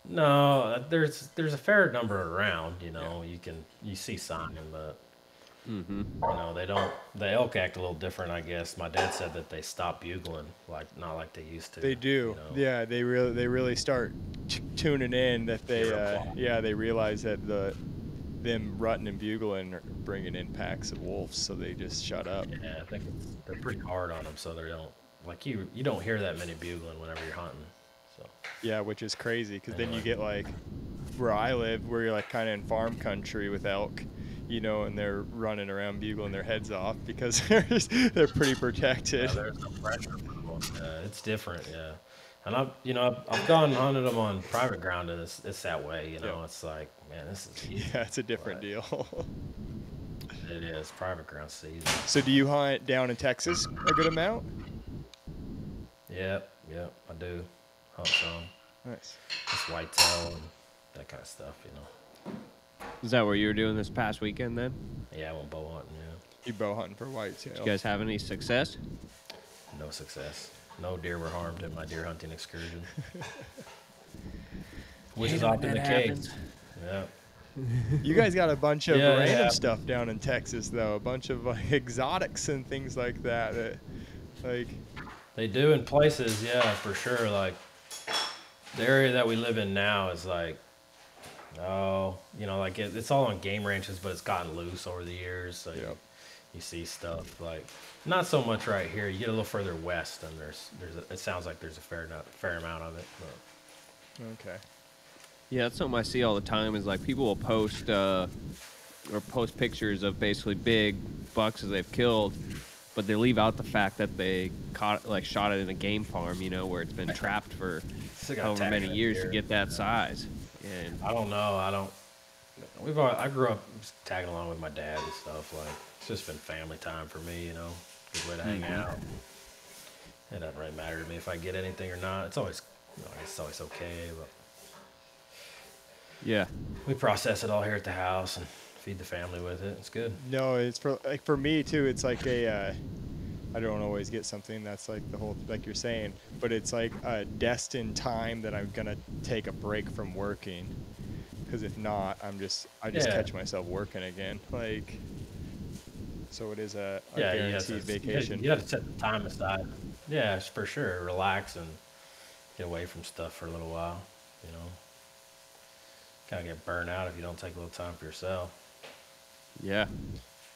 no. There's there's a fair number around. You know, yeah. you can you see sign, but. Mm-hmm. You know, they don't, the elk act a little different, I guess. My dad said that they stop bugling, like, not like they used to. They do. You know? Yeah, they really, they really start t tuning in that they, uh, yeah, they realize that the them rutting and bugling are bringing in packs of wolves, so they just shut up. Yeah, I think they're pretty hard on them, so they don't, like, you you don't hear that many bugling whenever you're hunting. So yeah, which is crazy, because then you get like where I live, where you're like kind of in farm country with elk, you know, and they're running around bugling their heads off because they're they're pretty protected. Yeah, there's no pressure. Uh, it's different, yeah. And I've, you know, I've, I've gone and hunted them on private ground, and it's, it's that way, you know. Yep. It's like, man, this is easy. Yeah, it's a different but deal. It is. Private ground season. So do you hunt down in Texas a good amount? Yep, yep, I do. Hunt some. Nice. Just whitetail and that kind of stuff, you know. Is that what you were doing this past weekend then? Yeah, I went bow hunting, yeah. You bow hunting for whitetail. Did you guys have any success? No success. No deer were harmed in my deer hunting excursion, which is often the case. Yeah. You guys got a bunch of yeah, random yeah. stuff down in Texas, though. A bunch of like, exotics and things like that. That, like, they do in places, yeah, for sure. Like the area that we live in now is like, oh, you know, like it, it's all on game ranches, but it's gotten loose over the years. So yeah. You see stuff like, not so much right here. You get a little further west, and there's there's a, it sounds like there's a fair not, fair amount of it. But. Okay. Yeah, that's something I see all the time. Is like people will post uh, or post pictures of basically big bucks that they've killed, but they leave out the fact that they caught like shot it in a game farm, you know, where it's been trapped for however many years to get that size. And I don't know. I don't. We've all, I grew up tagging along with my dad and stuff like. It's just been family time for me, you know. Good way to hang mm-hmm. out. It doesn't really matter to me if I get anything or not. It's always, you know, it's always okay. But yeah, we process it all here at the house and feed the family with it. It's good. No, it's for like for me too. It's like a, uh, I don't always get something that's like the whole like you're saying, but it's like a destined time that I'm gonna take a break from working, because if not, I'm just I just yeah. catch myself working again, like. So it is a, a yeah, guaranteed vacation. You have to set the time aside. Yeah, for sure. Relax and get away from stuff for a little while. You know, kind of get burnt out if you don't take a little time for yourself. Yeah.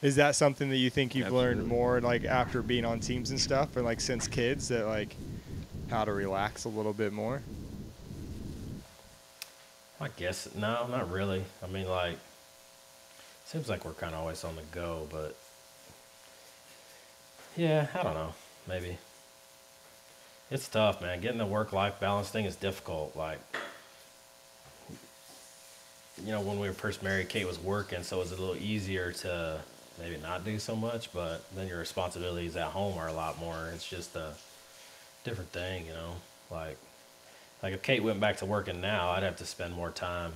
Is that something that you think you've Absolutely. learned more, like after being on teams and stuff, or like since kids, that like how to relax a little bit more? I guess no, not really. I mean, like seems like we're kind of always on the go, but. Yeah, I don't know. Maybe. It's tough, man. Getting the work-life balance thing is difficult. Like, you know, when we were first married, Kate was working, so it was a little easier to maybe not do so much, but then your responsibilities at home are a lot more. It's just a different thing, you know? Like, like if Kate went back to working now, I'd have to spend more time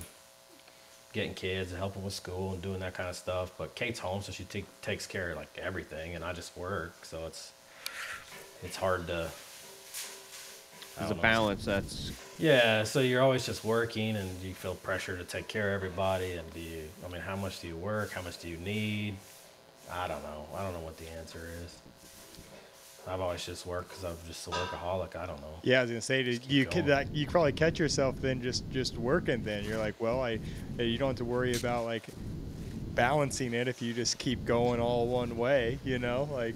getting kids and helping with school and doing that kind of stuff. But Kate's home, so she t takes care of like everything, and I just work. So it's it's hard to. There's a balance. That's yeah. So you're always just working, and you feel pressure to take care of everybody. And do you? I mean, how much do you work? How much do you need? I don't know. I don't know what the answer is. I've always just worked because I'm just a workaholic. I don't know. Yeah, I was gonna say, did you could, like, you probably catch yourself then just just working. Then you're like, well, I, you don't have to worry about like balancing it if you just keep going all one way, you know, like.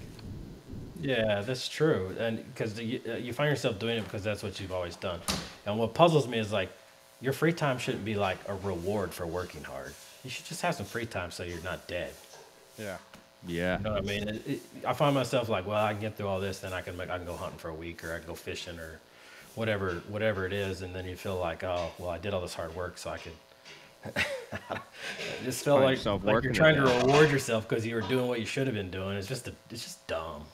Yeah, that's true, and because you, you find yourself doing it because that's what you've always done. And what puzzles me is like, your free time shouldn't be like a reward for working hard. You should just have some free time so you're not dead. Yeah. Yeah, you know what I mean, it, it, I find myself like, well, I can get through all this, then I can make, I can go hunting for a week, or I can go fishing, or whatever, whatever it is, and then you feel like, oh, well, I did all this hard work, so I could. It just felt like, like you're trying to reward yourself because you were doing what you should have been doing. It's just, a, it's just dumb. You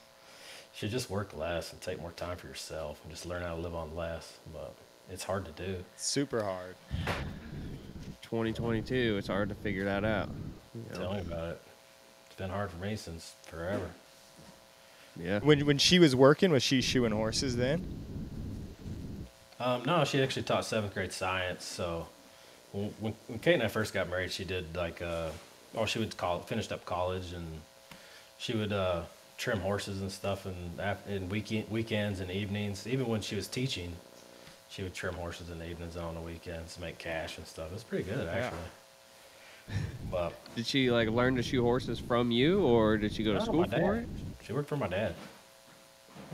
should just work less and take more time for yourself, and just learn how to live on less. But it's hard to do. Super hard. twenty twenty-two, it's hard to figure that out. You know? Tell me about it. Been hard for me since forever. Yeah. When when she was working, was she shoeing horses then? Um, no, she actually taught seventh grade science. So when, when when Kate and I first got married, she did like uh, oh, she would call finished up college, and she would uh, trim horses and stuff, and in weekend weekends and evenings. Even when she was teaching, she would trim horses in the evenings and on the weekends to make cash and stuff. It was pretty good, yeah, actually. But did she like learn to shoe horses from you, or did she go to school for it? She worked for my dad.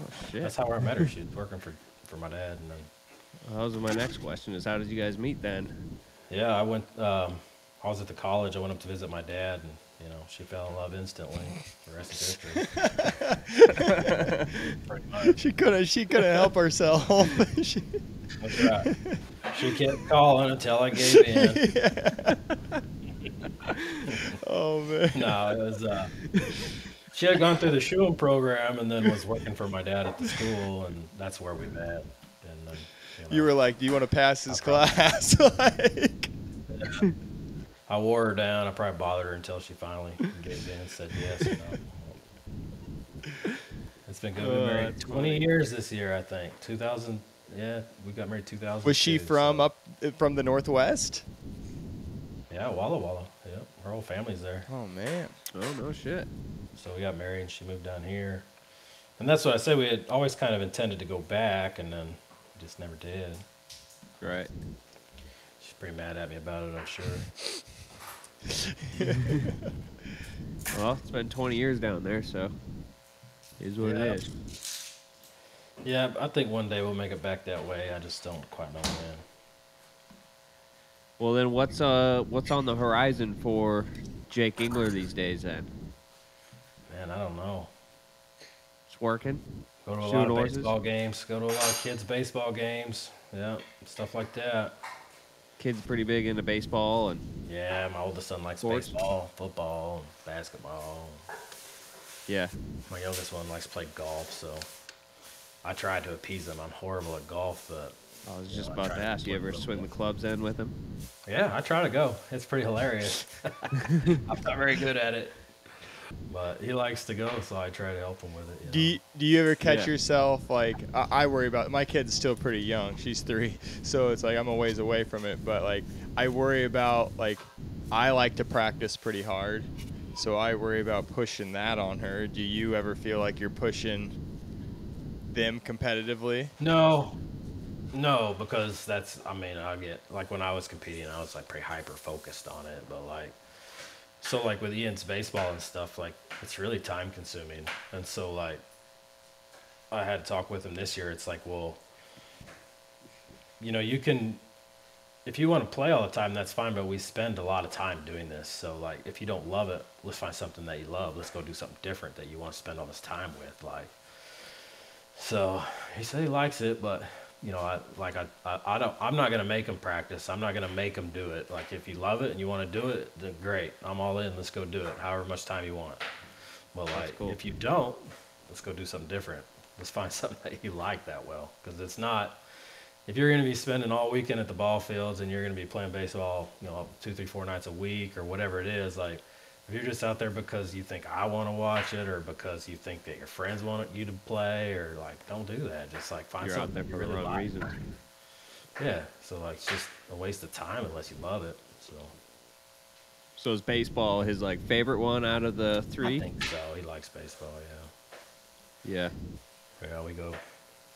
Oh shit! That's how I met her. She was working for for my dad, and then. Well, that was my next question: is how did you guys meet then? Yeah, I went. Um, I was at the college. I went up to visit my dad, and you know, she fell in love instantly. The rest is history. Pretty much. She couldn't. She couldn't help herself. she... That's right. She kept calling until I gave in. Yeah. Oh man. No, it was. Uh, she had gone through the shoeing program and then was working for my dad at the school, and that's where we met. And then, you know, you were like, "Do you want to pass this I class?" Like, yeah. I wore her down. I probably bothered her until she finally gave in and said yes. You know. It's been good. Uh, We've been married twenty years this year, I think. Two thousand. Yeah, we got married two thousand. Was she from so. up from the Northwest? Yeah, Walla Walla. Yep, her whole family's there. Oh man. Oh no shit. So we got married, and she moved down here, and that's what I said. We had always kind of intended to go back, and then just never did. Right. She's pretty mad at me about it, I'm sure. Well, it's been twenty years down there, so it is what yeah. it is. Yeah, I think one day we'll make it back that way. I just don't quite know when. Well, then what's uh what's on the horizon for Jake Engler these days then? Man, I don't know. It's working. Go to a lot of baseball games. Go to a lot of kids' baseball games. Yeah, stuff like that. Kids pretty big into baseball and. Yeah, my oldest son likes sports. Baseball, football, basketball. Yeah. My youngest one likes to play golf, so I try to appease him. I'm horrible at golf, but. I was just you know, about to ask, do you ever swing golf. the clubs in with him? Yeah, I try to go. It's pretty hilarious. I'm not very good at it. But he likes to go, so I try to help him with it. You know? do, you, do you ever catch yeah. yourself, like, I, I worry about it. My kid's still pretty young. She's three, so it's like I'm a ways away from it. But, like, I worry about, like, I like to practice pretty hard, so I worry about pushing that on her. Do you ever feel like you're pushing them competitively? No. No, because that's, I mean, I get, like, when I was competing, I was, like, pretty hyper-focused on it, but, like, so, like, with Ian's baseball and stuff, like, it's really time-consuming. And so, like, I had to talk with him this year. It's like, well, you know, you can – if you want to play all the time, that's fine, but we spend a lot of time doing this. So, like, if you don't love it, let's find something that you love. Let's go do something different that you want to spend all this time with. Like, so he said he likes it, but – you know, I, like I, I, I don't, I'm not gonna make them practice. I'm not gonna make them do it. Like if you love it and you want to do it, then great. I'm all in. Let's go do it. However much time you want. But like, cool. if you don't, let's go do something different. Let's find something that you like that well, because it's not. If you're gonna be spending all weekend at the ball fields and you're gonna be playing baseball, you know, two, three, four nights a week or whatever it is, like if you're just out there because you think I want to watch it or because you think that your friends want you to play or like, don't do that. Just like find you're something out there for the wrong reason. Yeah. So like, it's just a waste of time unless you love it. So. So is baseball his like favorite one out of the three? I think so. He likes baseball. Yeah. Yeah. Yeah. We go.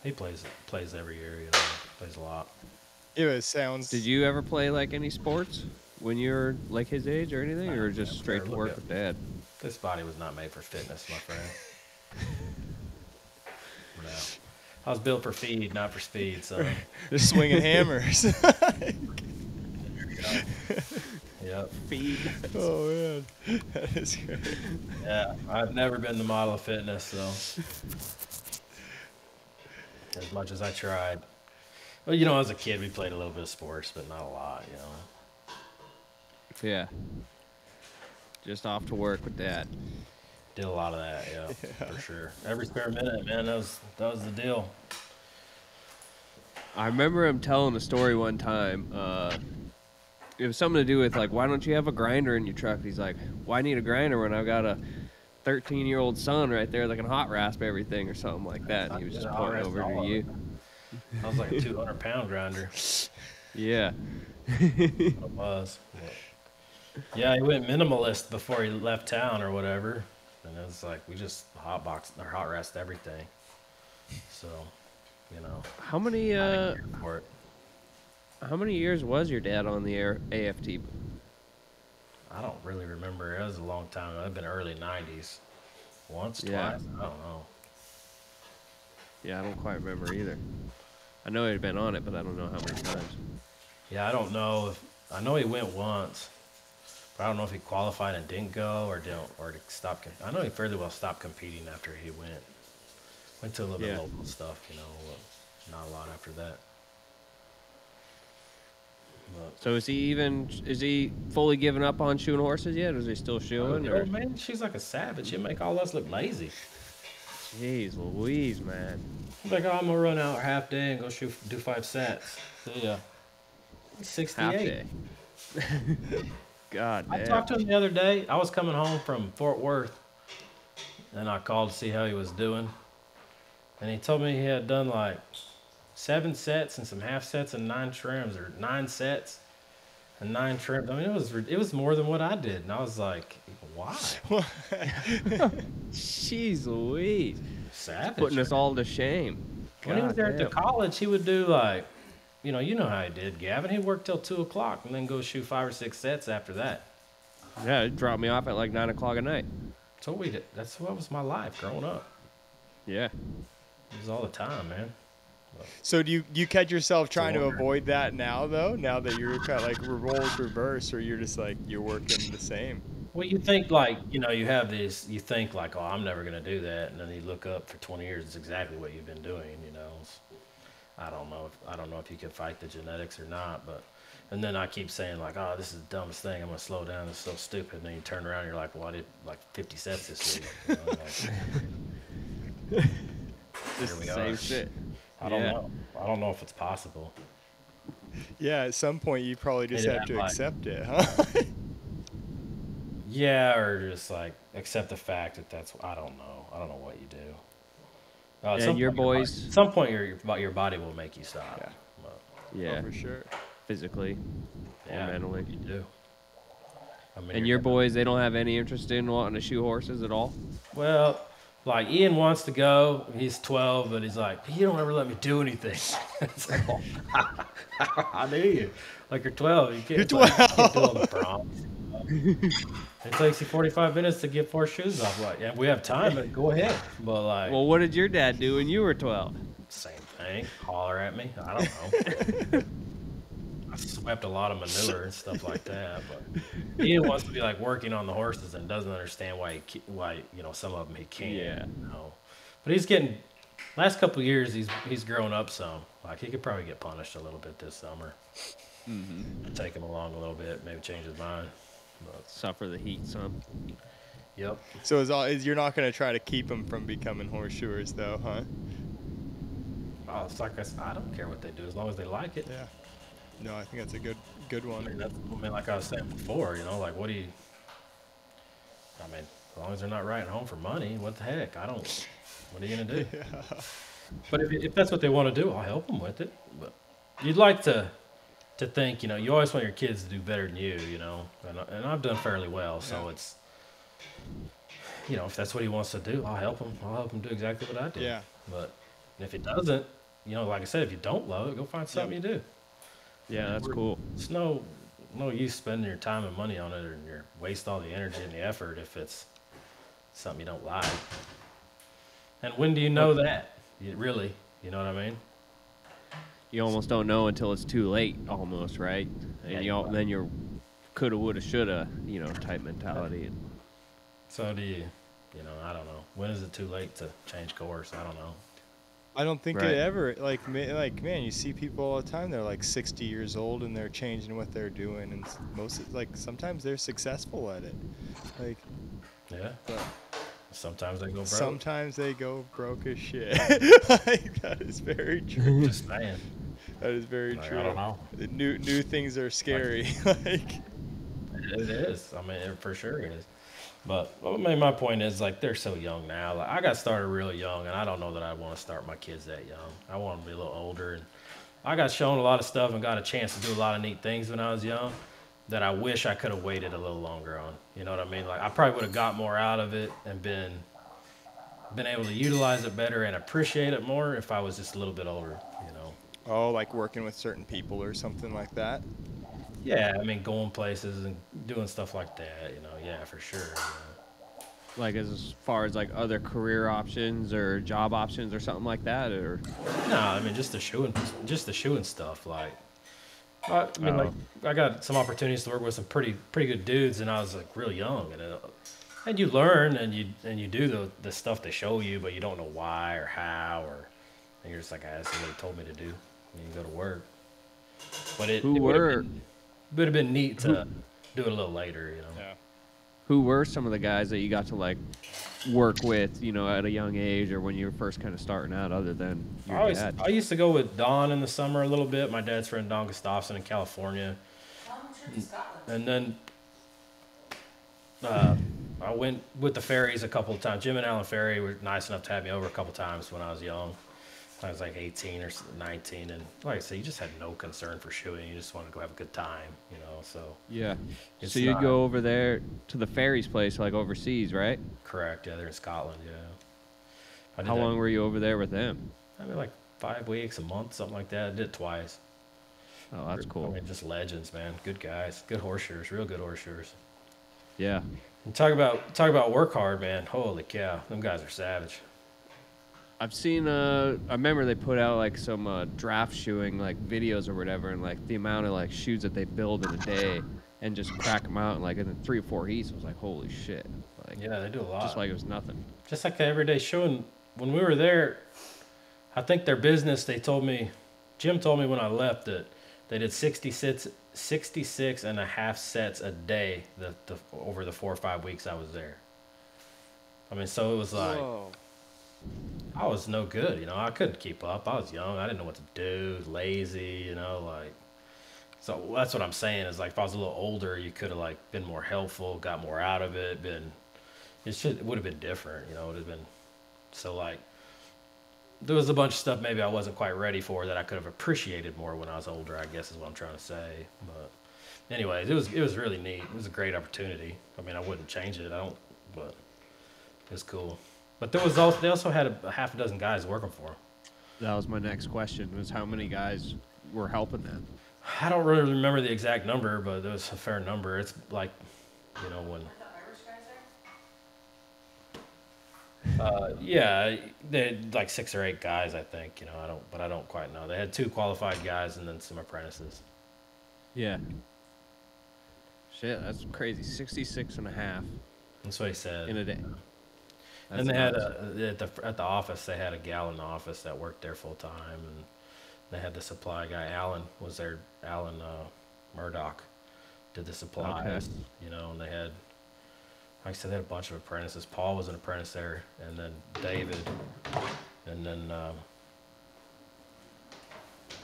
He plays plays every year. You know, plays a lot. It sounds. Did you ever play like any sports? When you're like his age or anything, or just yeah, straight to work with dad? This body was not made for fitness, my friend. No. I was built for feed, not for speed, so. They're swinging hammers. There you go. Yep. Feed. Oh, man. That is great. Yeah, I've never been the model of fitness, so. As much as I tried. Well, you know, as a kid, we played a little bit of sports, but not a lot, you know. Yeah. Just off to work with dad. Did a lot of that, yeah, yeah. For sure. Every spare minute, man, that was that was the deal. I remember him telling a story one time. Uh, it was something to do with, like, why don't you have a grinder in your truck? He's like, why need a grinder when I've got a thirteen-year-old son right there that can hot rasp everything or something like that? And he was just pointing over to you. I was like a two hundred pound grinder. Yeah. It was. Yeah. Yeah, he went minimalist before he left town or whatever, and it was like we just hot boxed or hot rest everything. So, you know. How many? Uh, how many years was your dad on the A F T? I don't really remember. It was a long time. It had been early nineties. Once, yeah. Twice? I don't know. Yeah, I don't quite remember either. I know he'd been on it, but I don't know how many times. Yeah, I don't know. If, I know he went once, but I don't know if he qualified and didn't go or didn't or stopped. I know he fairly well stopped competing after he went. Went to a little yeah. bit of local stuff, you know, not a lot after that. But so is he even, is he fully giving up on shoeing horses yet? Or is he still shoeing? Oh, man, she's like a savage. She'll make all us look lazy. Jeez Louise, man. Like, oh, I'm going to run out half day and go shoot, do five sets. See ya. sixty-eight. God damn. I talked to him the other day. I was coming home from Fort Worth, and I called to see how he was doing. And he told me he had done like seven sets and some half sets and nine trims, or nine sets and nine trims. I mean, it was it was more than what I did, and I was like, why? Jeez Louise. Savage. He's putting us all to shame. God when he was there damn. at the college, he would do like, you know, you know how he did, Gavin. He'd work till two o'clock and then go shoot five or six sets after that. Yeah, it dropped me off at like nine o'clock at night. So we did. That's what was my life growing up. Yeah. It was all the time, man. So do you you catch yourself trying to avoid that now though? Now that you're kind of like roles reverse, or you're just like you're working the same? Well, you think like, you know, you have this, you think like, oh, I'm never gonna do that, and then you look up for twenty years, it's exactly what you've been doing, you know. It's, I don't know if I don't know if you can fight the genetics or not, but and then I keep saying like, oh, this is the dumbest thing, I'm gonna slow down, it's so stupid, and then you turn around and you're like, well, I did like fifty sets this week. You know, like, this is the same shit. I don't yeah. know. I don't know if it's possible. Yeah, at some point you probably just have to like, accept it, huh? Yeah, or just like accept the fact that that's. I don't know. I don't know what you do. Uh, yeah, your boys. Your, at some point, your your body will make you stop. Yeah, but, yeah, oh, for sure. Physically, yeah, or mentally, you do. I mean, and your boys, they don't have any interest in wanting to shoe horses at all. Well. Like, Ian wants to go, he's twelve, but he's like, you don't ever let me do anything. It's like, oh, I, I, I knew you. Like, you're twelve. You can't, you're twelve. Like, you can't do all the prompts. It takes you forty-five minutes to get four shoes off. Like, yeah, we have time, but go ahead. But like, well, what did your dad do when you were twelve? Same thing. Holler at me. I don't know. I swept a lot of manure and stuff like that, but Ian wants to be like working on the horses and doesn't understand why he, why you know some of them he can't. Yeah. You know? But he's getting last couple of years he's he's grown up some. Like he could probably get punished a little bit this summer. Mm-hmm. Take him along a little bit, maybe change his mind. But suffer the heat some. Yep. So is all is you're not going to try to keep him from becoming horseshoers though, huh? Oh, it's like I said, I don't care what they do as long as they like it. Yeah. No, I think that's a good good one. I mean, that's, I mean, like I was saying before, you know, like what do you, I mean, as long as they're not riding home for money, what the heck? I don't, what are you going to do? Yeah. But if, if that's what they want to do, I'll help them with it. But you'd like to to think, you know, you always want your kids to do better than you, you know, and, and I've done fairly well. So yeah. It's, you know, if that's what he wants to do, I'll help him. I'll help him do exactly what I do. Yeah. But if he doesn't, you know, like I said, if you don't love it, go find something yeah. you do. Yeah, that's cool. It's no, no use spending your time and money on it, and you waste all the energy and the effort if it's something you don't like. And when do you know that? You, really, you know what I mean? You almost don't know until it's too late, almost, right? And yeah, you all, then you're coulda, woulda, shoulda, you know, type mentality. So do you? You know, I don't know. When is it too late to change course? I don't know. I don't think right. it ever, like, like man, you see people all the time, they're like sixty years old and they're changing what they're doing, and most, like, sometimes they're successful at it. Like, yeah. But sometimes they go broke. Sometimes they go broke as shit. Like, that is very true. Just saying. That is very like, true. I don't know. New, new things are scary. Like, it is. I mean, it for sure it is. But I mean, my point is, like, they're so young now. Like, I got started real young, and I don't know that I want to start my kids that young. I want them to be a little older. And I got shown a lot of stuff and got a chance to do a lot of neat things when I was young that I wish I could have waited a little longer on. You know what I mean? Like, I probably would have got more out of it and been been able to utilize it better and appreciate it more if I was just a little bit older, you know. Oh, like working with certain people or something like that? Yeah, I mean, going places and doing stuff like that, you know, yeah, for sure. Yeah. Like as far as like other career options or job options or something like that, or? No, I mean, just the shoeing, just the shoeing stuff. Like, I, I mean, oh. like I got some opportunities to work with some pretty, pretty good dudes, and I was like really young, and it, and you learn and you and you do the the stuff they show you, but you don't know why or how, or and you're just like, ah, somebody told me to do, and you go to work. But it, who it would were, have been, would have been neat to who, do it a little later, you know. Yeah. Who were some of the guys that you got to like work with, you know, at a young age or when you were first kind of starting out? Other than your I, always, dad? I used to go with Don in the summer a little bit. My dad's friend Don Gustafson in California, and then uh, I went with the Ferries a couple of times. Jim and Alan Ferry were nice enough to have me over a couple of times when I was young. I was like eighteen or nineteen, and like I said, you just had no concern for shooting. You just wanted to go have a good time, you know, so. Yeah. So you'd not... go over there to the Ferry's place, like overseas, right? Correct. Yeah, they're in Scotland, yeah. How that. long were you over there with them? I mean, like five weeks, a month, something like that. I did it twice. Oh, that's cool. I mean, just legends, man. Good guys. Good horse shoers. Real good horse shoers. Yeah. And talk about, talk about work hard, man. Holy cow. Them guys are savage. I've seen, uh, I remember they put out like some uh, draft shoeing like videos or whatever, and like the amount of like shoes that they build in a day and just crack them out and like in three or four heats, I was like, holy shit. Like, yeah, they do a lot. Just like it was nothing. Just like the everyday shoeing. When we were there, I think their business, they told me, Jim told me when I left that they did sixty-six and a half sets a day the, the, over the four or five weeks I was there. I mean, so it was like... Whoa. I was no good, you know. I couldn't keep up. I was young. I didn't know what to do. Lazy, you know, like. So that's what I'm saying is like, if I was a little older, you could have like been more helpful, got more out of it. Been, it should, it would have been different, you know. It would have been, so like, there was a bunch of stuff maybe I wasn't quite ready for that I could have appreciated more when I was older, I guess is what I'm trying to say. But, anyways, it was it was really neat. It was a great opportunity. I mean, I wouldn't change it. I don't, but it was cool. But there was also, they also had a, a half a dozen guys working for them. That was my next question, was how many guys were helping them? I don't really remember the exact number, but it was a fair number. It's like, you know, when... Are the Irish guys there? Uh, yeah, they had like six or eight guys, I think. You know, I don't, but I don't quite know. They had two qualified guys and then some apprentices. Yeah. Shit, that's crazy. sixty-six and a half. That's what he said. In a day. That's and they had a, at the at the office, they had a gal in the office that worked there full time, and they had the supply guy. Alan was there. Alan uh, Murdoch did the supplies, okay. You know. And they had, like I said, they had a bunch of apprentices. Paul was an apprentice there, and then David, and then um,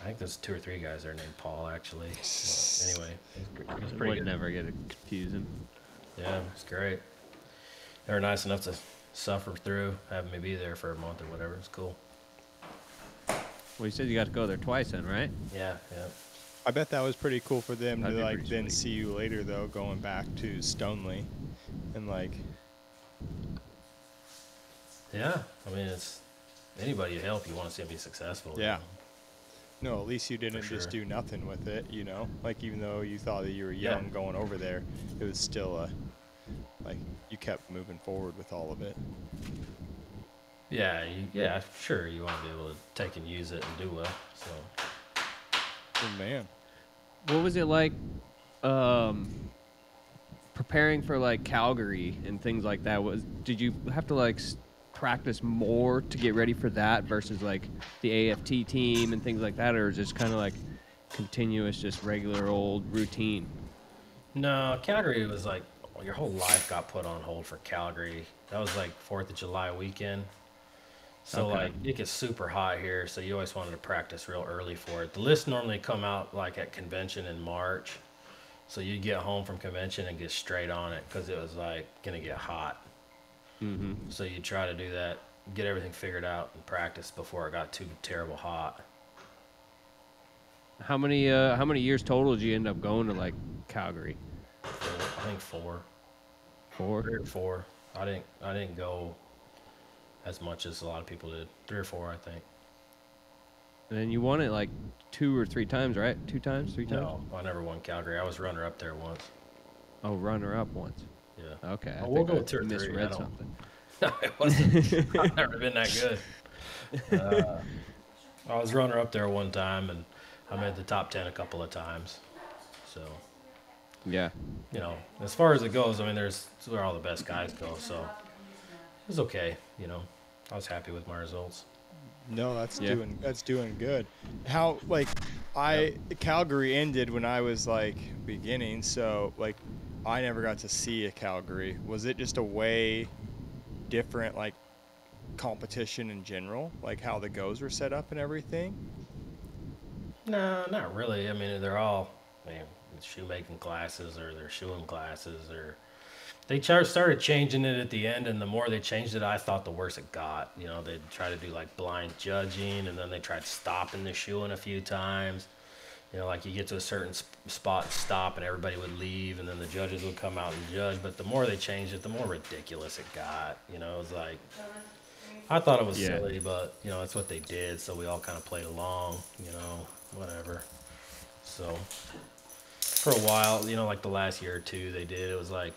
I think there's two or three guys there named Paul actually. But anyway, it was pretty good. Never get confusing. Yeah, it's great. They were nice enough to suffer through having me be there for a month or whatever. It's cool. Well, you said you got to go there twice then, right? Yeah, yeah. I bet that was pretty cool for them That'd to like then sweet. see you later though, going back to Stoneley and like. Yeah, I mean, it's anybody you help, you want to see them be successful. Yeah. You know? No, at least you didn't sure. just do nothing with it, you know. Like even though you thought that you were young yeah. going over there, it was still a. Like you kept moving forward with all of it. Yeah, you, yeah, sure. You want to be able to take and use it and do well. So, oh, man, what was it like um, preparing for like Calgary and things like that? Was did you have to like practice more to get ready for that versus like the A F T team and things like that, or just kind of like continuous, just regular old routine? No, Calgary was like. Your whole life got put on hold for Calgary. That was like fourth of July weekend. So okay. like it gets super hot here, so you always wanted to practice real early for it. The lists normally come out like at convention in March. So you get home from convention and get straight on it because it was like going to get hot. Mm-hmm. So you try to do that, get everything figured out and practice before it got too terrible hot. How many, uh, how many years total did you end up going to like Calgary? I think four. Four? Three or four. I didn't, I didn't go as much as a lot of people did. Three or four, I think. And then you won it like two or three times, right? Two times, three times? No, I never won Calgary. I was runner-up there once. Oh, runner-up once. Yeah. Okay. I oh, we'll think go I misread something. No, it wasn't. I've never been that good. Uh, I was runner-up there one time, and I made the top ten a couple of times. So, yeah. You know, as far as it goes, I mean, there's where all the best guys go, so it was okay, you know. I was happy with my results. No, that's yeah. doing that's doing good. How like I yep. Calgary ended when I was like beginning, so like I never got to see a Calgary. Was it just a way different like competition in general, like how the goes were set up and everything? No, not really. I mean, they're all I mean, shoemaking classes or they're shoeing classes or. They started changing it at the end, and the more they changed it, I thought the worse it got. You know, they tried to do, like, blind judging, and then they tried stopping the shoeing a few times. You know, like, you get to a certain spot and stop, and everybody would leave, and then the judges would come out and judge. But the more they changed it, the more ridiculous it got. You know, it was like, I thought it was yeah. silly, but, you know, that's what they did, so we all kind of played along, you know, whatever. So, for a while, you know, like the last year or two they did, it was like,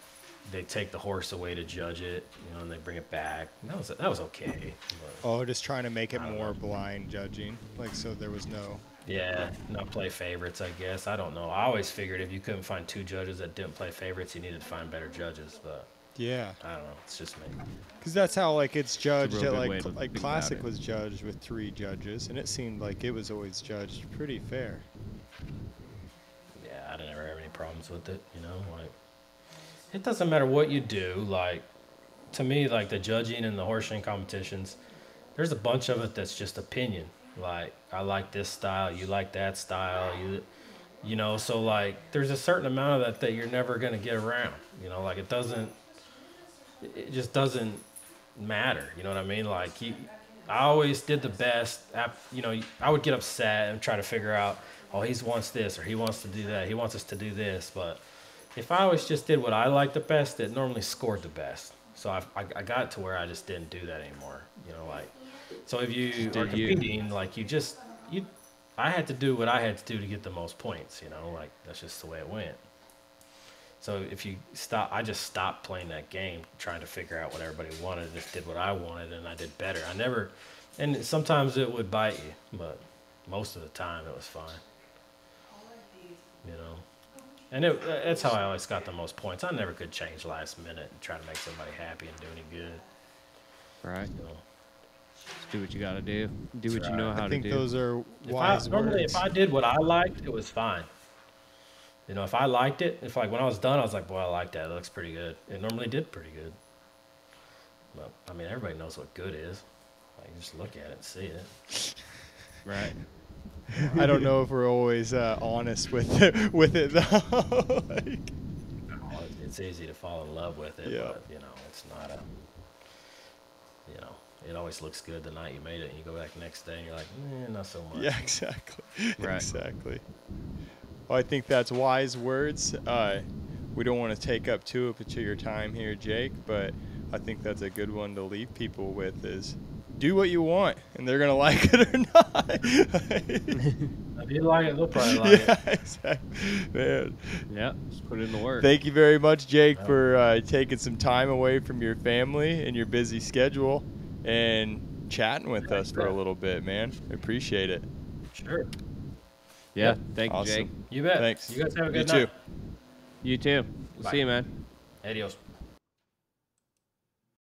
they take the horse away to judge it, you know, and they bring it back. And that was that was okay. Oh, just trying to make it more know. blind judging, like so there was no. Yeah, not play favorites, I guess. I don't know. I always figured if you couldn't find two judges that didn't play favorites, you needed to find better judges. But yeah, I don't know. It's just me. Because that's how like it's judged. It's at, like cl like classic was judged with three judges, and it seemed like it was always judged pretty fair. Yeah, I didn't ever have any problems with it. You know, like. It doesn't matter what you do. Like, to me, like the judging and the horseshoeing competitions, there's a bunch of it that's just opinion. Like, I like this style, you like that style, you, you know. So like, there's a certain amount of that that you're never gonna get around. You know, like it doesn't, it just doesn't matter. You know what I mean? Like, you, I always did the best. I, you know, I would get upset and try to figure out, oh, he wants this or he wants to do that. He wants us to do this, but. If I always just did what I liked the best, it normally scored the best. So I, I, I got to where I just didn't do that anymore. You know, like, so if you are competing, like you just, you, I had to do what I had to do to get the most points, you know, like that's just the way it went. So if you stop, I just stopped playing that game, trying to figure out what everybody wanted, just did what I wanted and I did better. I never, and sometimes it would bite you, but most of the time it was fine, you know. And it, that's how I always got the most points. I never could change last minute and try to make somebody happy and do any good. Right. So, just do what you got to do. Do what right. you know how I to do. I think those are wise if I, words. Normally, if I did what I liked, it was fine. You know, if I liked it, if like when I was done, I was like, boy, I like that. It looks pretty good. It normally did pretty good. Well, I mean, everybody knows what good is. Like, you just look at it and see it. Right. I don't know if we're always uh, honest with it, with it though. Like, oh, it's easy to fall in love with it, yeah. But you know, it's not a. You know, it always looks good the night you made it, and you go back the next day, and you're like, eh, not so much. Yeah, exactly. Right. Exactly. Well, I think that's wise words. Uh, we don't want to take up too much of your time here, Jake, but I think that's a good one to leave people with is. Do what you want, and they're gonna like it or not. If you like it, they'll probably like yeah, it. Exactly. Man. Yeah, just put in the work. Thank you very much, Jake, yeah. for uh, taking some time away from your family and your busy schedule and chatting with yeah, us for a little bit, man. Appreciate it. Sure. Yeah, yeah. Thank you, awesome. Jake. You bet. Thanks. You guys have a good you night. Too. You too. We'll Bye. See you, man. Adios.